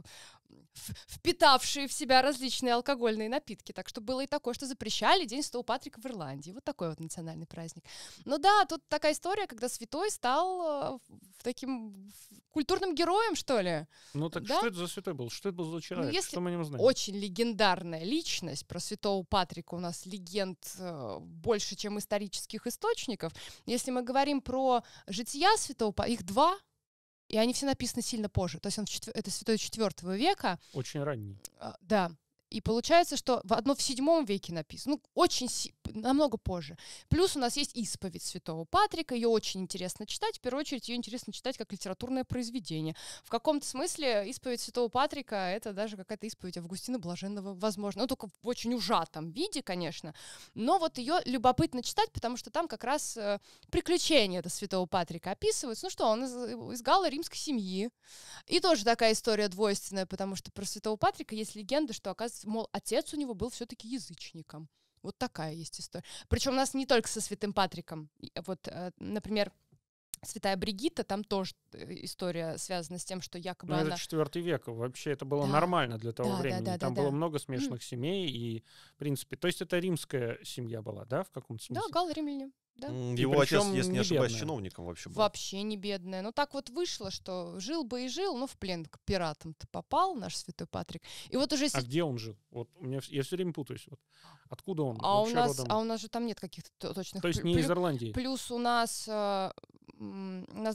впитавшие в себя различные алкогольные напитки. Так что было и такое, что запрещали День Святого Патрика в Ирландии. Вот такой вот национальный праздник. Но да, тут такая история, когда святой стал таким культурным героем, что ли. Ну так да? Что это за святой был? Что это был за человек? Ну, что мы о нем знаем? Очень легендарная личность. Про Святого Патрика у нас легенд больше, чем исторических источников. Если мы говорим про жития Святого Патрика, их два. И они все написаны сильно позже. То есть это святой IV века. Очень ранний. Да. И получается, что одно в VII веке написано. Ну, намного позже. Плюс у нас есть исповедь Святого Патрика. Ее очень интересно читать. В первую очередь, ее интересно читать как литературное произведение. В каком-то смысле исповедь Святого Патрика — это даже какая-то исповедь Августина Блаженного, возможно. Ну, только в очень ужатом виде, конечно. Но вот ее любопытно читать, потому что там как раз приключения до Святого Патрика описываются. Ну что, он из галло-римской семьи. И тоже такая история двойственная, потому что про Святого Патрика есть легенда, что, оказывается, мол, отец у него был все-таки язычником. Вот такая есть история. Причем у нас не только со Святым Патриком. Вот, например, Святая Бригита, там тоже история связана с тем, что якобы она... Это IV век, вообще это было нормально для того времени. Там было много смешанных семей и, в принципе... То есть это римская семья была, да, в каком-то смысле? Да, галло-римляне. Да. Его отец, если не ошибаюсь, чиновником вообще был. Вообще не бедная. Но так вот вышло, что жил бы и жил, но в плен к пиратам-то попал наш Святой Патрик. И вот уже... А где он жил? Вот я все время путаюсь. Вот. Откуда он? У нас же там нет каких-то точных... То есть не из Ирландии? Плюс у нас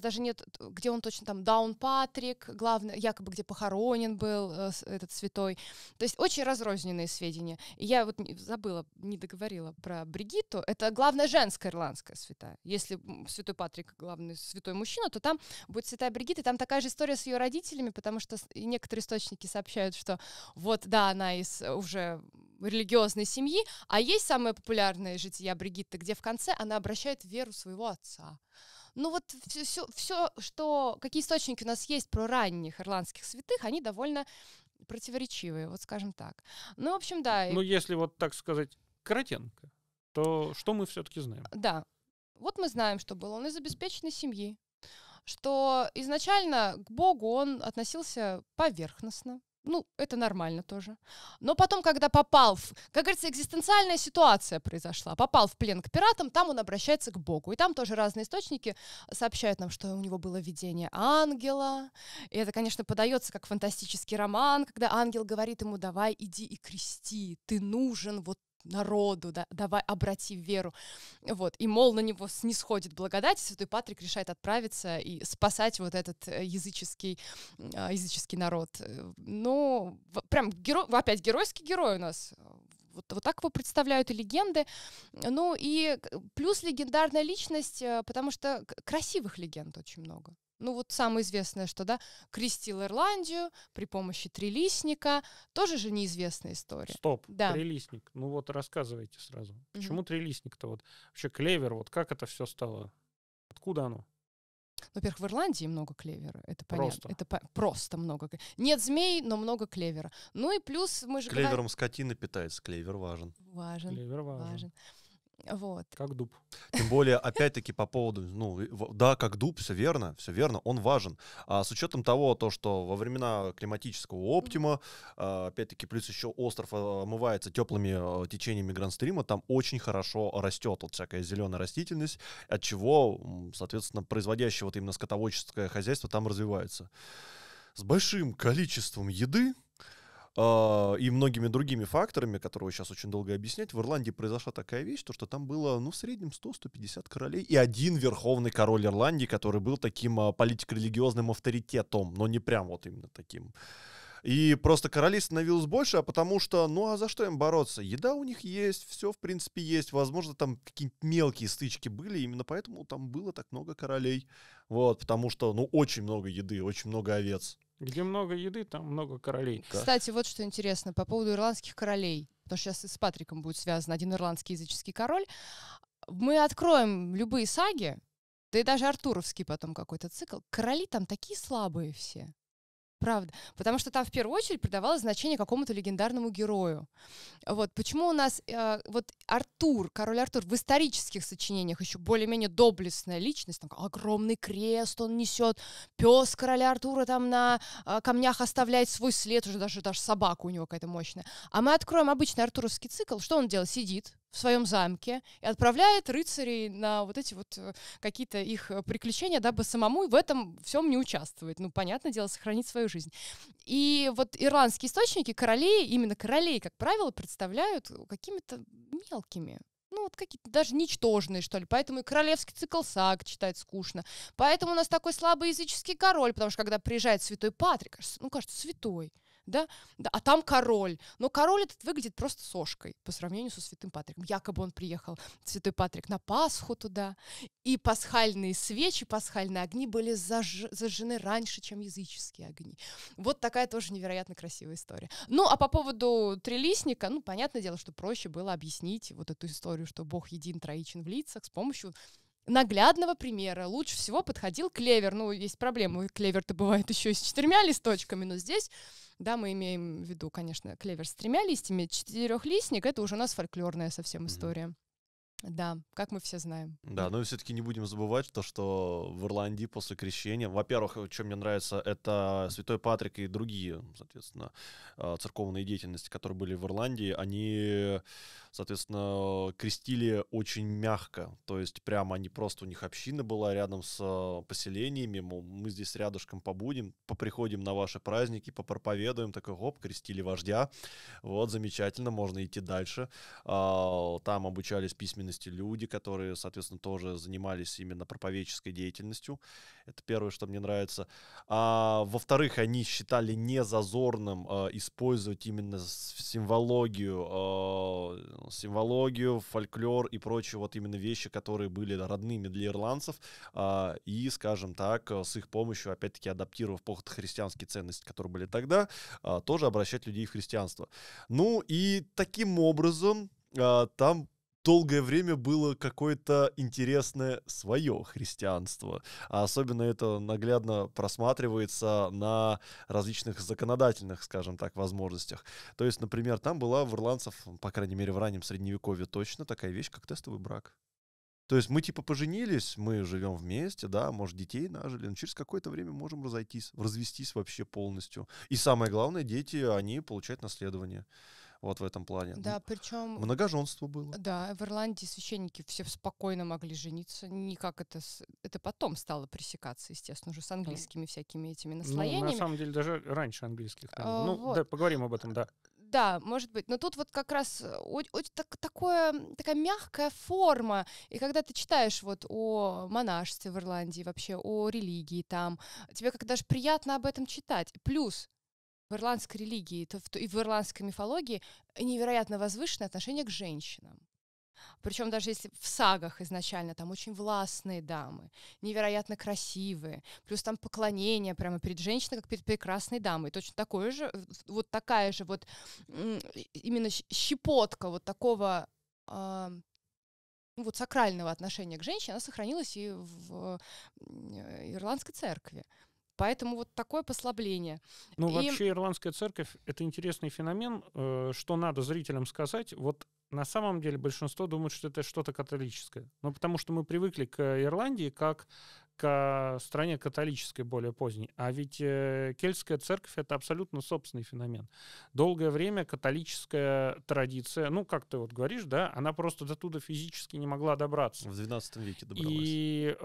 даже нет, где он точно там, Даун Патрик, главное, якобы где похоронен был этот святой. То есть очень разрозненные сведения. И я вот забыла, не договорила про Бригитту. Это главная женская ирландская святая. Если Святой Патрик главный святой мужчина, то там будет Святая Бригитта. Там такая же история с ее родителями, потому что некоторые источники сообщают, что вот, да, она из уже религиозной семьи, а есть самое популярное житие Бригитты, где в конце она обращает в веру своего отца. Ну вот все, что какие источники у нас есть про ранних ирландских святых, они довольно противоречивые, вот скажем так. Ну, в общем, да. Ну, если вот так сказать коротенько, то что мы все-таки знаем? Да. Вот мы знаем, что был он из обеспеченной семьи, что изначально к Богу он относился поверхностно. Ну, это нормально тоже. Но потом, когда попал в... Как говорится, экзистенциальная ситуация произошла. Попал в плен к пиратам, там он обращается к Богу. И там тоже разные источники сообщают нам, что у него было видение ангела. И это, конечно, подается как фантастический роман, когда ангел говорит ему: давай, иди и крести, ты нужен вот народу, да, давай, обрати веру. Вот. И, мол, на него снисходит благодать, и Святой Патрик решает отправиться и спасать вот этот языческий народ. Ну, прям опять геройский герой у нас. Вот так его представляют и легенды. Ну и плюс легендарная личность, потому что красивых легенд очень много. Ну вот самое известное, что, да, крестил Ирландию при помощи трилистника, тоже же неизвестная история. Стоп, да. Трилистник. Ну вот рассказывайте сразу. Почему трилистник-то? Вот вообще клевер, вот как это все стало? Откуда оно? Во-первых, в Ирландии много клевера, это понятно. Это просто много. Нет змей, но много клевера. Ну и плюс мы же... Клевером говорим... скотина питается, клевер важен. Клевер важен. Вот. Как дуб. Тем более, опять-таки, по поводу, да, как дуб, все верно, он важен. А с учетом того, что во времена климатического оптима, опять-таки, плюс еще остров омывается теплыми течениями Гранд-стрима, там очень хорошо растет вот всякая зеленая растительность, от чего, соответственно, производящее вот именно скотоводческое хозяйство там развивается. С большим количеством еды и многими другими факторами, которые сейчас очень долго объяснять, в Ирландии произошла такая вещь, что там было, в среднем 100-150 королей и один верховный король Ирландии, который был таким политико-религиозным авторитетом, но не прям вот именно таким. И просто королей становилось больше, а потому что, а за что им бороться? Еда у них есть, все, в принципе, есть. Возможно, там какие-то мелкие стычки были, именно поэтому там было так много королей. Вот, потому что, очень много еды, очень много овец. Где много еды, там много королей. Кстати, вот что интересно по поводу ирландских королей. Потому что сейчас с Патриком будет связан один ирландский языческий король. Мы откроем любые саги, да и даже артуровский потом какой-то цикл. Короли там такие слабые все. Правда. Потому что там в первую очередь придавалось значение какому-то легендарному герою. Вот. Почему у нас Артур, король Артур, в исторических сочинениях еще более-менее доблестная личность, там огромный крест он несет, пес короля Артура там на камнях оставляет свой след, уже даже собака у него какая-то мощная. А мы откроем обычный артуровский цикл, что он делает? Сидит в своем замке и отправляет рыцарей на вот эти вот какие-то их приключения, дабы самому в этом всем не участвовать. Понятное дело, сохранить свою жизнь. И вот ирландские источники королей, именно королей, как правило, представляют какими-то мелкими, какие-то даже ничтожные, что ли. Поэтому и королевский цикл саг читать скучно. Поэтому у нас такой слабый языческий король, потому что когда приезжает Святой Патрик, кажется, святой. Да, а там король. Но король этот выглядит просто сошкой по сравнению со Святым Патриком. Якобы он приехал, Святой Патрик, на Пасху туда. И пасхальные свечи, пасхальные огни были зажжены раньше, чем языческие огни. Вот такая тоже невероятно красивая история. А по поводу трилистника, понятное дело, что проще было объяснить вот эту историю, что Бог един, троичен в лицах, с помощью наглядного примера. Лучше всего подходил клевер. Есть проблема. Клевер-то бывает еще и с 4 листочками, но здесь... Да, мы имеем в виду, конечно, клевер с 3 листьями, 4-листник, это уже у нас фольклорная совсем история. Да, как мы все знаем. Да, но все-таки не будем забывать то, что в Ирландии после крещения, во-первых, что мне нравится, это Святой Патрик и другие, соответственно, церковные деятельности, которые были в Ирландии, они, соответственно, крестили очень мягко, то есть прямо они просто, у них община была рядом с поселениями, мол, мы здесь рядышком побудем, поприходим на ваши праздники, попроповедуем, такой хоп, крестили вождя, вот, замечательно, можно идти дальше, там обучались письменности люди, которые, соответственно, тоже занимались именно проповедческой деятельностью. Это первое, что мне нравится. А во-вторых, они считали незазорным использовать именно символологию, фольклор и прочие вот именно вещи, которые были родными для ирландцев, и, скажем так, с их помощью, опять-таки, адаптировав под христианские ценности, которые были тогда, тоже обращать людей в христианство. И таким образом там долгое время было какое-то интересное свое христианство. А особенно это наглядно просматривается на различных законодательных, скажем так, возможностях. То есть, например, там была в ирландцев, по крайней мере, в раннем средневековье точно такая вещь, как тестовый брак. То есть мы типа поженились, мы живем вместе, да, может, детей нажили, но через какое-то время можем развестись вообще полностью. И самое главное, дети, они получают наследование. Вот в этом плане. Да, причем... Многоженство было. Да, в Ирландии священники все спокойно могли жениться. Никак это потом стало пресекаться, естественно, уже с английскими всякими этими наслоениями. На самом деле, даже раньше английских. Да, поговорим об этом, да. Да, может быть. Но тут вот как раз такая мягкая форма. И когда ты читаешь о монашестве в Ирландии, вообще о религии там, тебе как-то даже приятно об этом читать. Плюс... В ирландской религии и в ирландской мифологии невероятно возвышенное отношение к женщинам. Причем даже если в сагах изначально там очень властные дамы, невероятно красивые, плюс там поклонение прямо перед женщиной, как перед прекрасной дамой. Точно такое же, вот такая же вот именно щепотка вот такого вот сакрального отношения к женщине, она сохранилась и в ирландской церкви. Поэтому вот такое послабление. Ну, вообще, ирландская церковь — это интересный феномен. Что надо зрителям сказать? Вот на самом деле большинство думают, что это что-то католическое. Ну, потому что мы привыкли к Ирландии как к стране католической более поздней. А ведь кельтская церковь — это абсолютно собственный феномен. Долгое время католическая традиция, ну, как ты вот говоришь, да, она просто до туда физически не могла добраться. В XII веке добралась. И,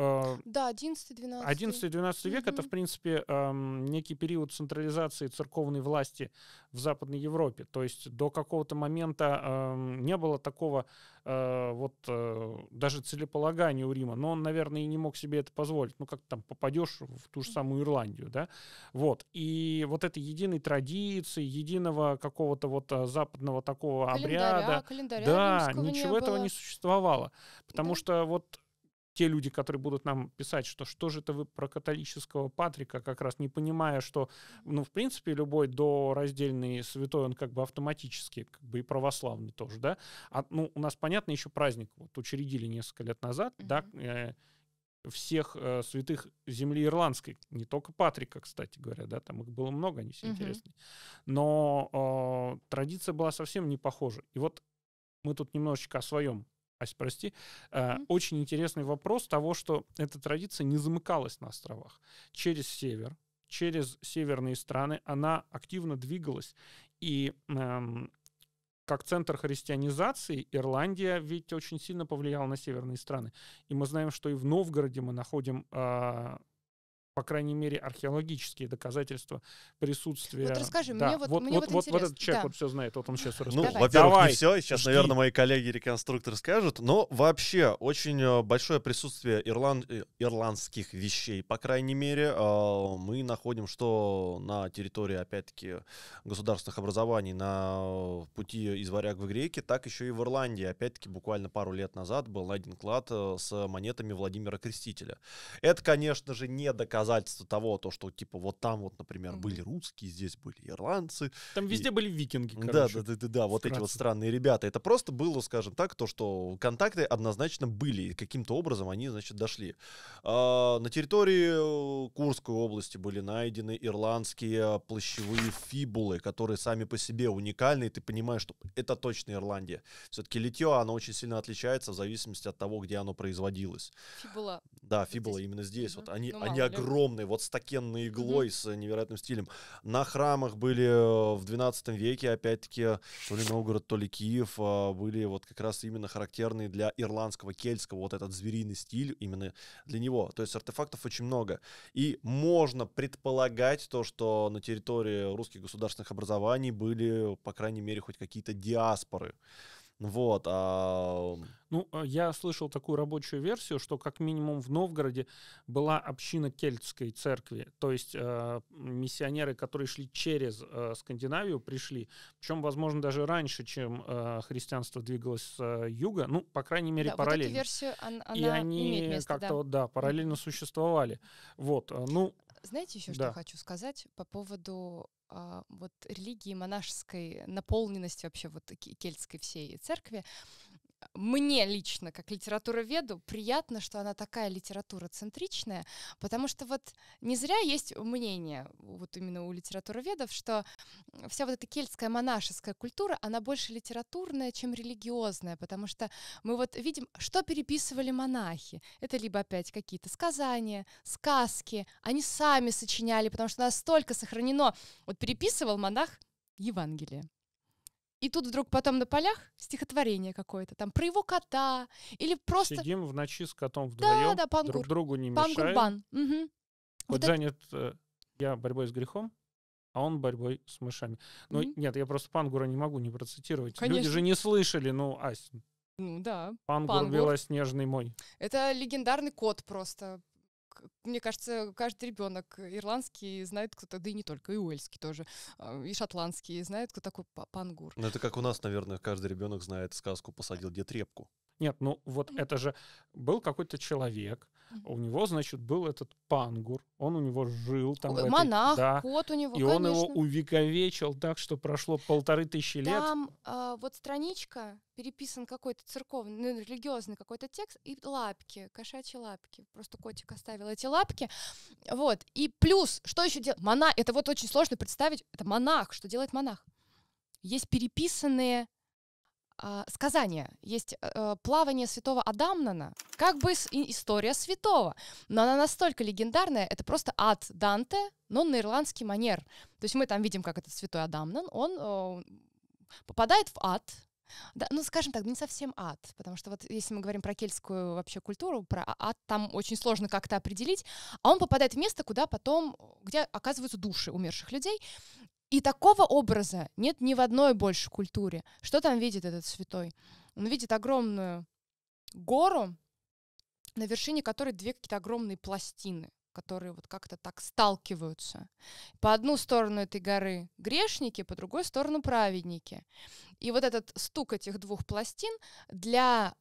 да, XI-XII. XI-XII век — это, в принципе, некий период централизации церковной власти в Западной Европе. То есть до какого-то момента не было такого даже целеполагания у Рима, но он, наверное, и не мог себе это позволить. Ну, как там попадешь в ту же самую Ирландию, да? Вот. И вот этой единой традиции, единого какого-то вот западного такого обряда. Календаря да, ничего этого не существовало. Потому что вот те люди, которые будут нам писать, что же это вы про католического Патрика, как раз не понимая, что, ну, в принципе, любой дораздельный святой, он как бы автоматически, как бы и православный тоже, да? Ну, у нас, понятно, еще праздник вот учредили несколько лет назад, да, всех святых земли ирландской, не только Патрика, кстати говоря, да, там их было много, они все интересные, но традиция была совсем не похожа. И вот мы тут немножечко о своем, Ась, прости, очень интересный вопрос того, что эта традиция не замыкалась на островах. Через север, через северные страны она активно двигалась, и как центр христианизации, Ирландия ведь очень сильно повлияла на северные страны. И мы знаем, что и в Новгороде мы находим, по крайней мере, археологические доказательства присутствия. Вот расскажи, да. мне вот интересно. Вот этот человек вот все знает, вот он сейчас расскажет. Ну, во-первых, не все. Сейчас, наверное, мои коллеги-реконструкторы скажут. Но вообще очень большое присутствие ирландских вещей, по крайней мере. Мы находим, что на территории, опять-таки, государственных образований на пути из варяг в греки, так еще и в Ирландии. Опять-таки, буквально пару лет назад был найден клад с монетами Владимира Крестителя. Это, конечно же, не доказательство того, то, что типа вот там вот, например, были русские, здесь были ирландцы. Там везде были викинги, короче. Да, вот эти вот странные ребята. Это просто было, скажем так, то, что контакты однозначно были, и каким-то образом они, значит, дошли. На территории Курской области были найдены ирландские плащевые фибулы, которые сами по себе уникальны, и ты понимаешь, что это точно Ирландия. Все-таки литье, оно очень сильно отличается в зависимости от того, где оно производилось. Фибула. Да, фибула здесь. Именно здесь. Вот они огромные, вот стакенной иглой с невероятным стилем. На храмах были в XII веке, опять-таки, то ли Новгород, то ли Киев, были вот как раз именно характерные для ирландского, кельтского, вот этот звериный стиль именно для него. То есть артефактов очень много. И можно предполагать то, что на территории русских государственных образований были, по крайней мере, хоть какие-то диаспоры. Вот. Ну, я слышал такую рабочую версию, что как минимум в Новгороде была община кельтской церкви, то есть миссионеры, которые шли через Скандинавию, пришли, причем, возможно, даже раньше, чем христианство двигалось с юга, ну, по крайней мере, да, параллельно. Вот эту версию, и они как-то, да, параллельно существовали. Вот, ну... Знаете еще, что хочу сказать по поводу вот религии, монашеской наполненности вообще вот кельтской всей церкви? Мне лично, как литературоведу, приятно, что она такая литературоцентричная, потому что вот не зря есть мнение вот именно у литературоведов, что вся вот эта кельтская монашеская культура, она больше литературная, чем религиозная, потому что мы вот видим, что переписывали монахи. Это либо опять какие-то сказания, сказки, они сами сочиняли, потому что настолько сохранено. Вот переписывал монах Евангелие. И тут вдруг потом на полях стихотворение какое-то, там про его кота, или просто... Сидим в ночи с котом вдвоем, друг другу не мешаем. Пангур Бан. Вот занят я борьбой с грехом, а он борьбой с мышами. Ну, нет, я просто Пангура не могу не процитировать. Конечно. Люди же не слышали, ну, Ась. Ну, да. Пангур белоснежный мой. Это легендарный кот просто. мне кажется, каждый ребенок ирландский знает, кто тогда, да и не только, и уэльский тоже, и шотландский знает, кто такой пангур. Ну это как у нас, наверное, каждый ребенок знает сказку «Посадил дед репку». Нет, ну вот это же был какой-то человек, у него, значит, был этот пангур, он у него жил там. Монах, да, кот у него, и конечно. Он его увековечил так, что прошло 1500 лет. Там вот страничка, переписан какой-то церковный, ну, религиозный какой-то текст, и лапки, кошачьи лапки. Просто котик оставил эти лапки. Вот, и плюс, что еще делать? Монах, это вот очень сложно представить, это монах, что делает монах? Есть переписанные... сказания. Есть плавание святого Адамнана, как бы история святого, но она настолько легендарная, это просто ад Данте, но на ирландский манер. То есть мы там видим, как этот святой Адамнан, он попадает в ад, да, ну, скажем так, не совсем ад, потому что вот если мы говорим про кельтскую вообще культуру, про ад там очень сложно как-то определить, а он попадает в место, куда потом, где оказываются души умерших людей. И такого образа нет ни в одной больше культуре. Что там видит этот святой? Он видит огромную гору, на вершине которой две какие-то огромные пластины, которые вот как-то так сталкиваются. По одну сторону этой горы грешники, по другую сторону праведники. И вот этот стук этих двух пластин для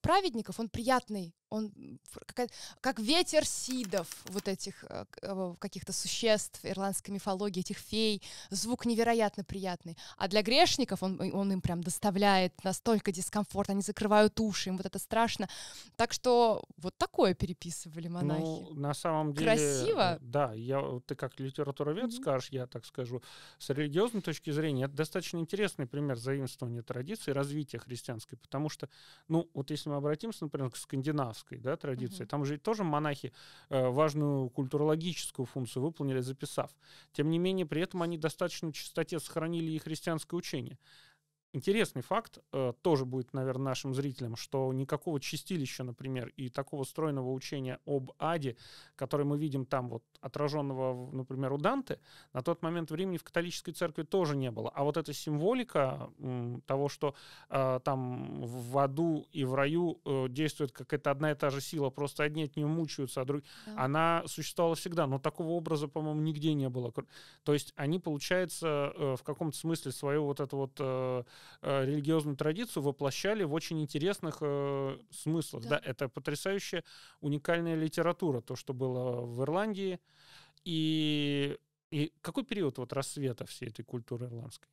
праведников, он приятный, он как ветер сидов, вот этих каких-то существ ирландской мифологии, этих фей, звук невероятно приятный. А для грешников он им прям доставляет настолько дискомфорт, они закрывают уши, им вот это страшно. Так что вот такое переписывали монахи. Ну, на самом деле... Красиво? Да, ты как литературовед скажешь, я так скажу. С религиозной точки зрения это достаточно интересный пример заимствования традиций, развития христианской, потому что, ну, вот если мы обратимся, например, к скандинавскому, да, традиции. Там же тоже монахи важную культурологическую функцию выполнили, записав. Тем не менее, при этом они достаточно в чистоте сохранили и христианское учение. Интересный факт, тоже будет, наверное, нашим зрителям, что никакого чистилища, например, и такого стройного учения об аде, который мы видим там вот отраженного, например, у Данте, на тот момент времени в католической церкви тоже не было. А вот эта символика того, что там в аду и в раю действует какая-то одна и та же сила, просто одни от нее мучаются, а другие, да, она существовала всегда, но такого образа, по-моему, нигде не было. То есть они, получается, в каком-то смысле свою вот эту вот... религиозную традицию воплощали в очень интересных смыслах. Да. Да, это потрясающая уникальная литература, то, что было в Ирландии. И какой период вот рассвета всей этой культуры ирландской?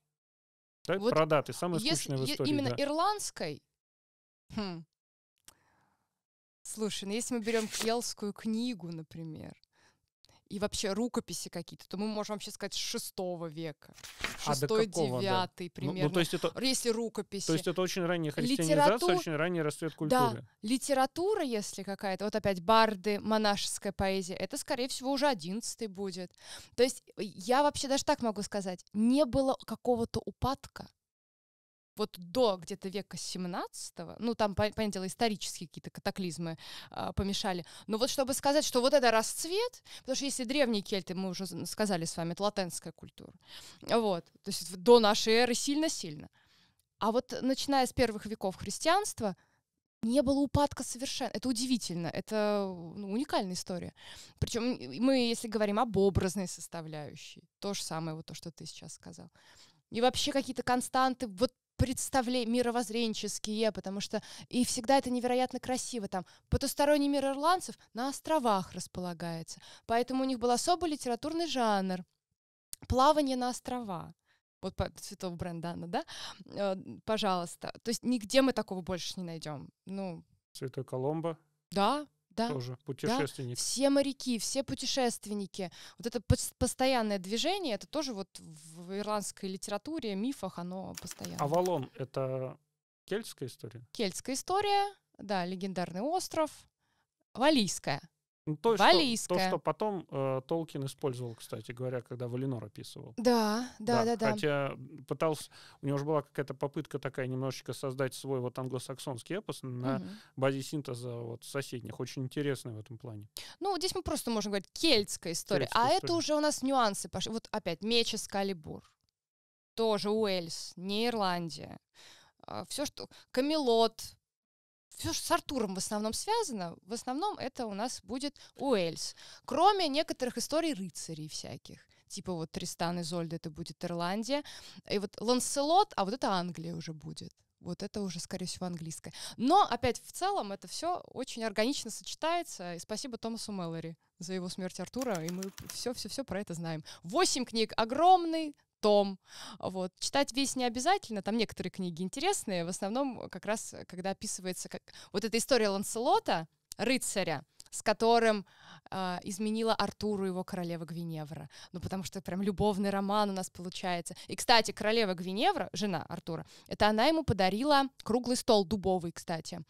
Да, вот про даты, самые скучные в истории. Именно, да, ирландской? Слушай, ну если мы берем кельтскую книгу, например, и вообще рукописи какие-то, то мы можем вообще сказать с 6 века. 6-9 примерно. Ну, то есть это, если рукописи. То есть это очень ранняя христианизация, очень ранний расцвет культуры. Да, литература, если какая-то, вот опять барды, монашеская поэзия, это, скорее всего, уже 11-й будет. То есть я вообще даже так могу сказать, не было какого-то упадка вот до где-то века 17-го, ну там, понятное дело, исторические какие-то катаклизмы помешали, но вот чтобы сказать, что вот это расцвет, потому что если древние кельты, мы уже сказали с вами, это латенская культура, вот, то есть до нашей эры сильно-сильно, а вот начиная с первых веков христианства не было упадка совершенно. Это удивительно, это, ну, уникальная история. Причем мы, если говорим об образной составляющей, то же самое, вот то, что ты сейчас сказал. И вообще какие-то константы, вот представления мировоззренческие, потому что и всегда это невероятно красиво. Там потусторонний мир ирландцев на островах располагается, поэтому у них был особый литературный жанр — плавание на острова. Вот цветов Брендана, да? Пожалуйста. То есть нигде мы такого больше не найдем. Ну. Святой Колумба? Да. Да, тоже путешественники. Да, все моряки, все путешественники. Вот это постоянное движение, это тоже вот в ирландской литературе, мифах оно постоянно. А Валлон — это кельтская история? Кельтская история, да, легендарный остров. Валлийская. Ну, то, что потом Толкин использовал, кстати говоря, когда Валинор описывал. Да. Хотя пытался, у него же была какая-то попытка такая немножечко создать свой вот англосаксонский эпос на базе синтеза вот соседних. Очень интересный в этом плане. Ну, здесь мы просто можем говорить кельтская история. Кельтская история. Это уже у нас нюансы пошли. Вот опять меч Экскалибур. Тоже Уэльс, не Ирландия. Все, что... Камелот. все, что с Артуром в основном связано, в основном это у нас будет Уэльс. Кроме некоторых историй рыцарей всяких. Типа вот Тристан и Изольда, это будет Ирландия. И вот Ланселот, а вот это Англия уже будет. Вот это уже, скорее всего, английское. Но, опять, в целом, это все очень органично сочетается. И спасибо Томасу Мэлори за его смерть Артура. И мы все про это знаем. 8 книг. Огромный том. Вот. Читать весь не обязательно. Там некоторые книги интересные. В основном, как раз, когда описывается как... вот эта история Ланселота, рыцаря, с которым изменила Артуру его королева Гвиневра. Ну, потому что прям любовный роман у нас получается. И, кстати, королева Гвиневра, жена Артура, это она ему подарила круглый стол, дубовый, кстати.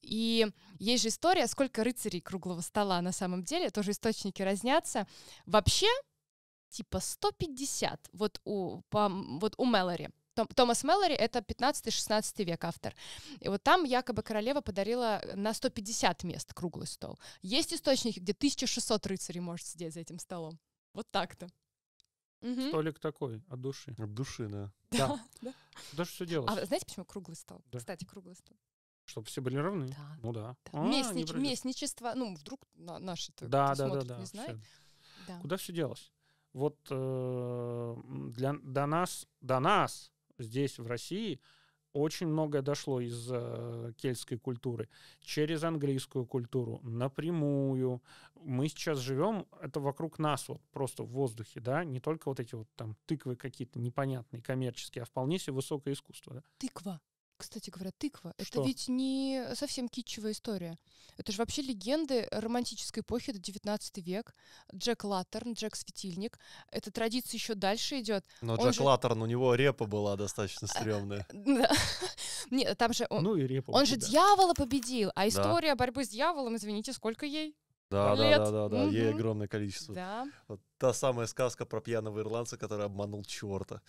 И есть же история, сколько рыцарей круглого стола на самом деле, тоже источники разнятся. Вообще, типа 150, вот у Мэлори. Томас Мэлори — это 15-16 век автор. И вот там якобы королева подарила на 150 мест круглый стол. Есть источники, где 1600 рыцарей может сидеть за этим столом. Вот так-то. Угу. Столик такой, от души. От души, да. Да. Даже все делалось. А знаете, почему круглый стол? Да. Кстати, круглый стол. Чтобы все были равны? Да. Ну да. Местничество, ну вдруг наши смотрят, не знают. Куда все делось? Вот до нас здесь, в России, очень многое дошло из кельтской культуры, через английскую культуру, напрямую. Мы сейчас живем, это вокруг нас, вот просто в воздухе, да, не только вот эти вот там тыквы какие-то непонятные, коммерческие, а вполне себе высокое искусство. Да? Тыква. Кстати говоря, тыква. Что? Это ведь не совсем китчевая история. Это же вообще легенды романтической эпохи, до 19 век. Джек Латтерн, Джек Светильник. Эта традиция еще дальше идет. Но он Джек Латтерн, у него репа была достаточно стрёмная. Нет, там же он же дьявола победил. А история борьбы с дьяволом, извините, сколько ей? Да, ей огромное количество. Та самая сказка про пьяного ирландца, который обманул чёрта.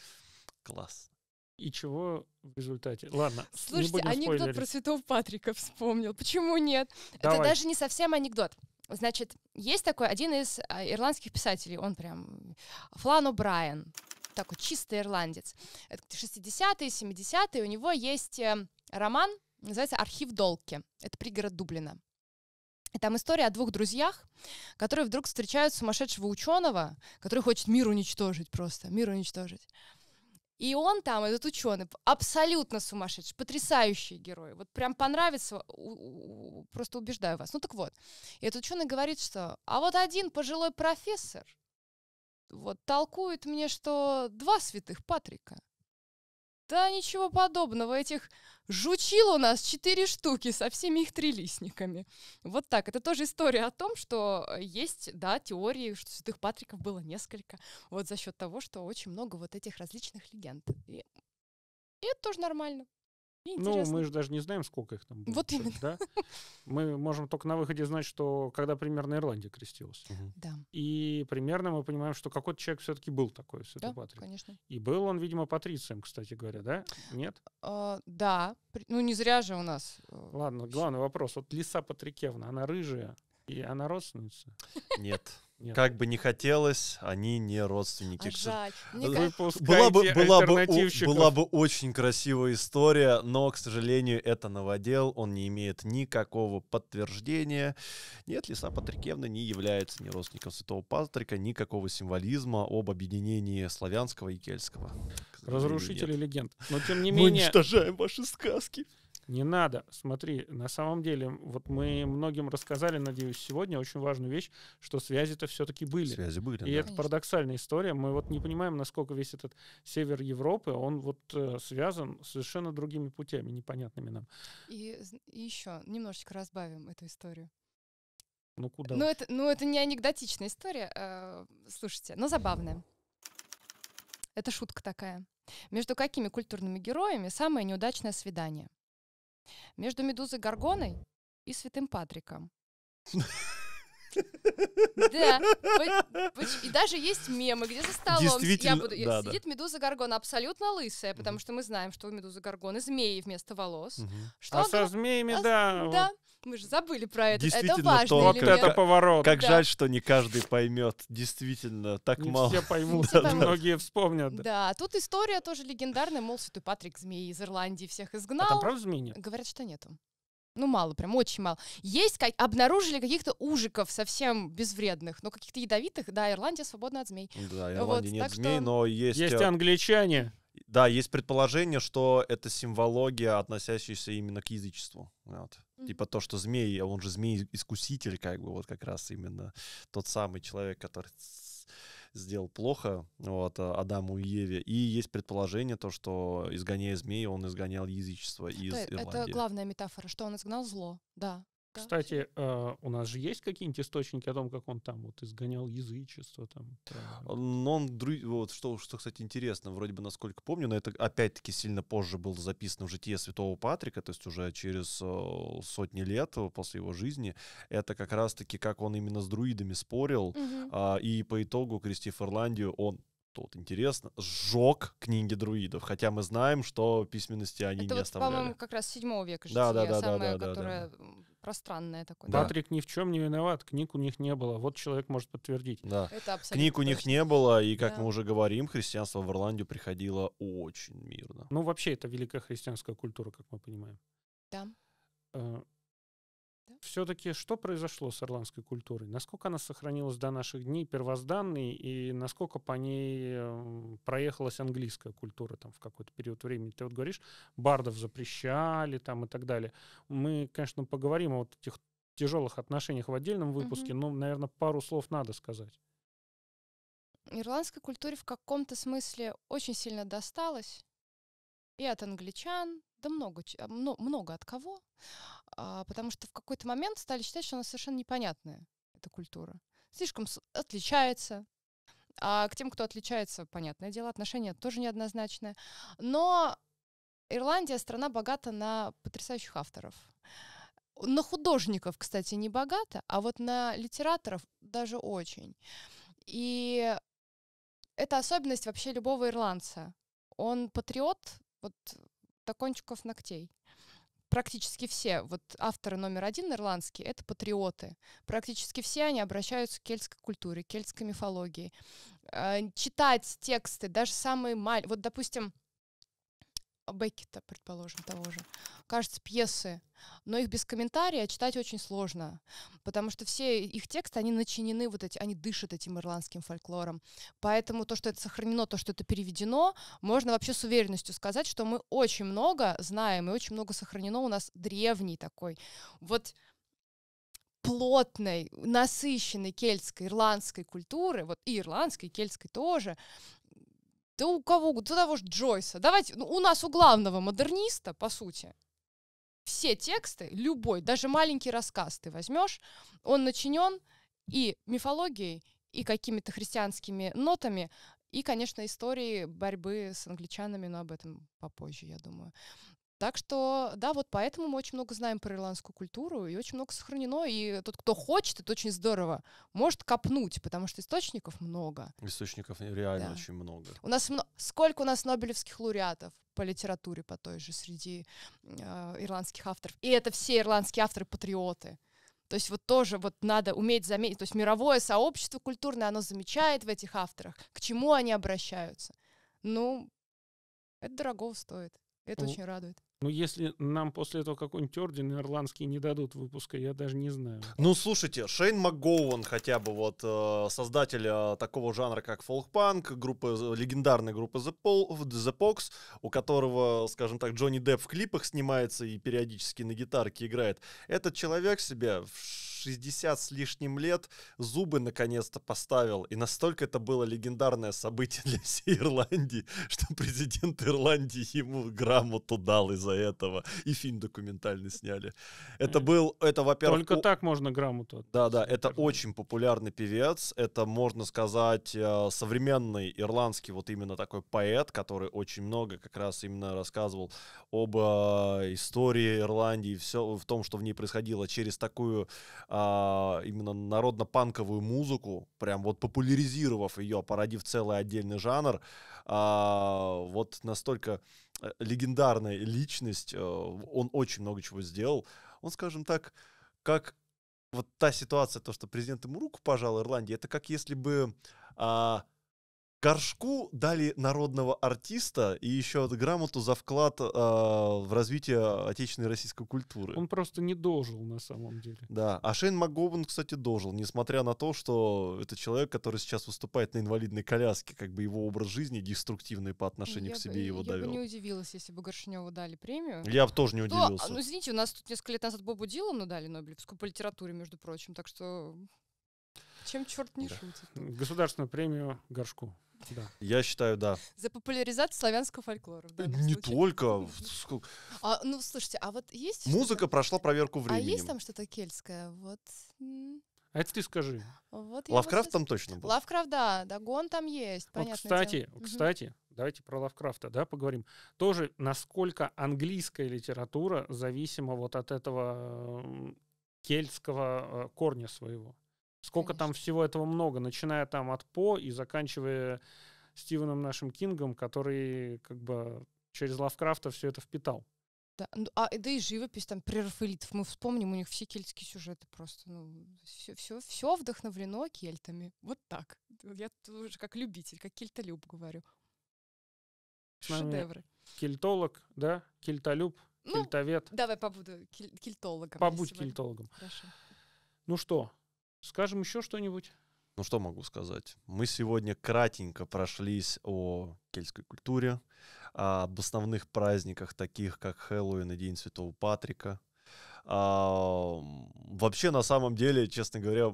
Класс. И чего в результате? Ладно, слушайте, не будем анекдот спойлерить. Про Святого Патрика вспомнил. Почему нет? Давай. Это даже не совсем анекдот. Значит, есть такой один из ирландских писателей, он прям Флан О'Брайен, такой чистый ирландец. Это 60-е, 70-е, у него есть роман, называется «Архив Долки». Это пригород Дублина. И там история о двух друзьях, которые вдруг встречают сумасшедшего ученого, который хочет мир уничтожить просто, мир уничтожить. И он там, этот ученый, абсолютно сумасшедший, потрясающий герой. Вот прям понравится, просто убеждаю вас. Ну так вот, и этот ученый говорит, что а вот один пожилой профессор вот толкует мне, что 2 святых Патрика. Да ничего подобного, этих жучил у нас 4 штуки со всеми их трилистниками. Вот так, это тоже история о том, что есть, да, теории, что святых Патриков было несколько, вот за счет того, что очень много вот этих различных легенд. И это тоже нормально. Ну, мы же даже не знаем, сколько их там было. Вот именно. Да? Мы можем только на выходе знать, что когда примерно Ирландия крестилась. Угу. Да. И примерно мы понимаем, что какой-то человек все-таки был такой, святой Патрик. Конечно. И был он, видимо, патрицием, кстати говоря, да? Нет? Да. Ну, не зря же у нас. Ладно, главный вопрос. Вот Лиса Патрикевна, она рыжая и она родственница? Нет. Нет. Как бы не хотелось, они не родственники. Жаль. Была бы очень красивая история, но, к сожалению, это новодел, он не имеет никакого подтверждения. Нет, Лиса Патрикевна не является ни родственником святого Патрика, никакого символизма об объединении славянского и кельтского. Разрушители легенд. Но тем не менее... Мы уничтожаем ваши сказки. Не надо. Смотри, на самом деле, вот мы многим рассказали, надеюсь, сегодня очень важную вещь, что связи-то все-таки были. Связи были, да. И это парадоксальная история. Мы вот не понимаем, насколько весь этот север Европы, он вот связан совершенно другими путями, непонятными нам. И еще немножечко разбавим эту историю. Ну куда? Ну это не анекдотичная история, слушайте, но забавная. Это шутка такая. Между какими культурными героями самое неудачное свидание? Между Медузой Горгоной и Святым Патриком. Да. И даже есть мемы, где за столом сидит Медуза Горгона абсолютно лысая, потому что мы знаем, что у Медузы Горгоны змеи вместо волос. А со змеями, да. Мы же забыли про это. Это важный элемент. Вот это поворот. Как жаль, что не каждый поймет. Действительно, так мало. Все поймут, многие вспомнят. Да, тут история тоже легендарная. Мол, Святой Патрик змеи из Ирландии всех изгнал. А там правда змеи нет? Говорят, что нету. Ну, мало прям, очень мало. Есть, обнаружили каких-то ужиков совсем безвредных, но каких-то ядовитых. Да, Ирландия свободна от змей. Да, Ирландия вот, нет змей, что... но есть... Есть англичане. Да, есть предположение, что это символология, относящаяся именно к язычеству. Вот. Типа то, что змей, он же змей-искуситель, как бы, вот как раз именно тот самый человек, который... сделал плохо вот, Адаму и Еве. И есть предположение, то, что, изгоняя змеи, он изгонял язычество из Ирландии. Это главная метафора, что он изгнал зло. Да. Кстати, у нас же есть какие-нибудь источники о том, как он там вот изгонял язычество? Там, но он, вот, что, кстати, интересно, вроде бы, насколько помню, но это, опять-таки, сильно позже было записано в житии Святого Патрика, то есть уже через сотни лет после его жизни. Это как раз-таки, как он именно с друидами спорил, и по итогу, крестив Ирландию, он... Тут интересно, сжег книги друидов, хотя мы знаем, что письменности они это не вот, оставляли. По-моему, как раз 7 века жития, самая пространная такое. Да. Патрик ни в чем не виноват, книг у них не было. Вот человек может подтвердить. Да. Это книг у них не было, и, как мы уже говорим, христианство в Ирландию приходило очень мирно. Ну, вообще, это великая христианская культура, как мы понимаем. Да. Все-таки что произошло с ирландской культурой? Насколько она сохранилась до наших дней, первозданной, и насколько по ней проехалась английская культура там, в какой-то период времени? Ты вот говоришь, бардов запрещали там, и так далее. Мы, конечно, поговорим о вот этих тяжелых отношениях в отдельном выпуске, но, наверное, пару слов надо сказать. Ирландской культуре в каком-то смысле очень сильно досталось и от англичан, да много от кого, потому что в какой-то момент стали считать, что она совершенно непонятная, эта культура. Слишком отличается. А к тем, кто отличается, понятное дело, отношение тоже неоднозначное. Но Ирландия — страна богата на потрясающих авторов. На художников, кстати, не богата, а вот на литераторов даже очень. И это особенность вообще любого ирландца. Он патриот, вот... до кончиков ногтей. Практически все, вот авторы №1 ирландские, это патриоты. Практически все они обращаются к кельтской культуре, к кельтской мифологии. Читать тексты, даже самые маленькие, вот, допустим, Беккета, предположим, того же, кажется, пьесы, но их без комментария читать очень сложно, потому что все их тексты, они начинены, вот эти, они дышат этим ирландским фольклором, поэтому то, что это сохранено, то, что это переведено, можно вообще с уверенностью сказать, что мы очень много знаем, и очень много сохранено у нас древний такой, вот плотной, насыщенной кельтской, ирландской культуры, вот и ирландской, и кельтской тоже. Да у кого? Да того же Джойса. Давайте, ну, у нас у главного модерниста, по сути, все тексты, любой, даже маленький рассказ ты возьмешь, он начинен и мифологией, и какими-то христианскими нотами, и, конечно, историей борьбы с англичанами, но об этом попозже, я думаю. Так что, да, вот поэтому мы очень много знаем про ирландскую культуру, и очень много сохранено, и тот, кто хочет, это очень здорово, может копнуть, потому что источников много. Источников реально очень много. У нас сколько у нас нобелевских лауреатов по литературе, по той же, среди ирландских авторов. И это все ирландские авторы-патриоты. То есть вот тоже вот надо уметь заметить, то есть мировое сообщество культурное, оно замечает в этих авторах, к чему они обращаются. Ну, это дорого стоит, это очень радует. Ну, если нам после этого какой-нибудь орден ирландский не дадут выпуска, я даже не знаю. Ну, слушайте, Шейн МакГоуэн хотя бы, вот, создатель такого жанра, как фолк-панк, легендарной группы The Pox, у которого, скажем так, Джонни Депп в клипах снимается и периодически на гитарке играет. Этот человек себе... 60 с лишним лет зубы наконец-то поставил. И настолько это было легендарное событие для всей Ирландии, что президент Ирландии ему грамоту дал из-за этого. И фильм документальный сняли. Это был, во-первых... Только так можно грамоту. Да-да, это очень популярный певец. Это, можно сказать, современный ирландский вот именно такой поэт, который очень много как раз именно рассказывал об истории Ирландии, все в том, что в ней происходило через такую... именно народно-панковую музыку, прям вот популяризировав ее, породив целый отдельный жанр, вот настолько легендарная личность, он очень много чего сделал. Он, скажем так, как вот та ситуация, то, что президент ему руку пожал Ирландии, это как если бы Горшку дали народного артиста и еще грамоту за вклад в развитие отечественной российской культуры. Он просто не дожил, на самом деле. Да, а Шейн МакГоуэн, кстати, дожил, несмотря на то, что это человек, который сейчас выступает на инвалидной коляске, как бы его образ жизни деструктивный по отношению к себе его довел. Я бы не удивилась, если бы Горшневу дали премию. Я бы тоже не удивился. Ну, извините, у нас тут несколько лет назад Бобу Дилану дали Нобелевскую по литературе, между прочим, так что... Чем черт не шутит? Государственную премию Горшку. Да. Я считаю, да. За популяризацию славянского фольклора. Не только. Ну, слушайте, а вот есть... Музыка прошла проверку временем. А есть там что-то кельтское? Вот. А это ты скажи. Вот Лавкрафт там точно был. Лавкрафт, да. Дагон там есть. Вот, кстати, давайте про Лавкрафта, да, поговорим. Тоже, насколько английская литература зависима вот от этого кельтского корня своего. Сколько Конечно. Там всего этого много, начиная там от По и заканчивая Стивеном нашим Кингом, который как бы через Лавкрафта все это впитал. Да, да и живопись там прерафаэлитов. Мы вспомним, у них все кельтские сюжеты просто. Ну, все вдохновлено кельтами. Вот так. Я тоже как любитель, как кельтолюб говорю. Шедевры. Кельтолог, да? Кельтолюб, ну, кельтовед. Давай побуду кельтологом. Побудь кельтологом. Хорошо. Ну что? Скажем еще что-нибудь? Ну, что могу сказать? Мы сегодня кратенько прошлись о кельтской культуре, об основных праздниках, таких как Хэллоуин и День Святого Патрика. Вообще, на самом деле, честно говоря,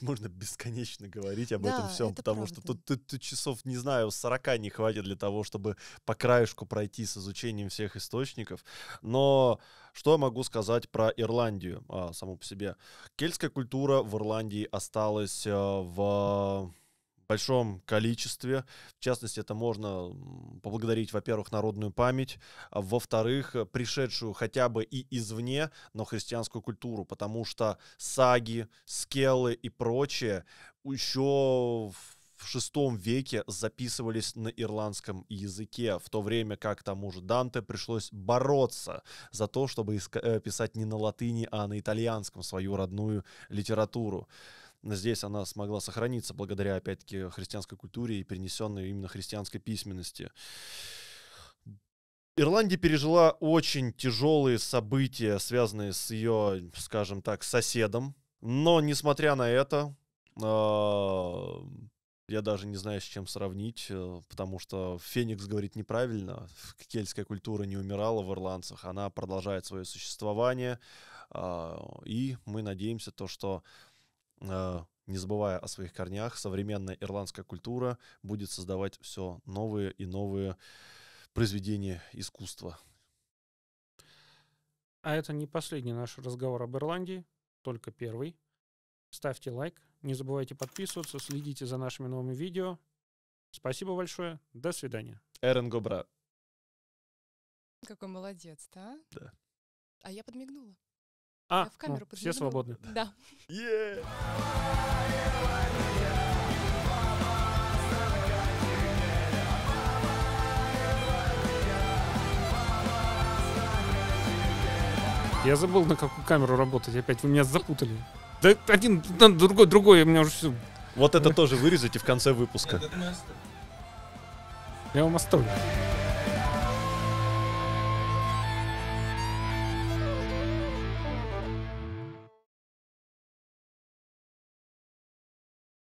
можно бесконечно говорить об этом всем, потому правда. Что тут часов, не знаю, 40 не хватит для того, чтобы по краешку пройти с изучением всех источников. Но что я могу сказать про Ирландию саму по себе? Кельтская культура в Ирландии осталась в большом количестве. В частности, это можно поблагодарить, во-первых, народную память, во-вторых, пришедшую хотя бы и извне, но христианскую культуру, потому что саги, скеллы и прочее еще в VI веке записывались на ирландском языке, в то время как тому же Данте пришлось бороться за то, чтобы писать не на латыни, а на итальянском свою родную литературу. Здесь она смогла сохраниться благодаря, опять-таки, христианской культуре и перенесенной именно христианской письменности. Ирландия пережила очень тяжелые события, связанные с ее, скажем так, соседом. Но, несмотря на это, я даже не знаю, с чем сравнить, потому что Феникс говорит неправильно. Кельтская культура не умирала в ирландцах, она продолжает свое существование. И мы надеемся, что... не забывая о своих корнях, современная ирландская культура будет создавать все новые и новые произведения искусства. А это не последний наш разговор об Ирландии, только первый. Ставьте лайк, не забывайте подписываться, следите за нашими новыми видео. Спасибо большое, до свидания. Эрен Гобра. Какой молодец, да? Да. А я подмигнула. А, ну, все свободны. Да. Yeah. Я забыл, на какую камеру работать. Опять вы меня запутали. Да один, другой, у меня уже все. Вот это тоже вырезайте в конце выпуска. Я вам оставлю.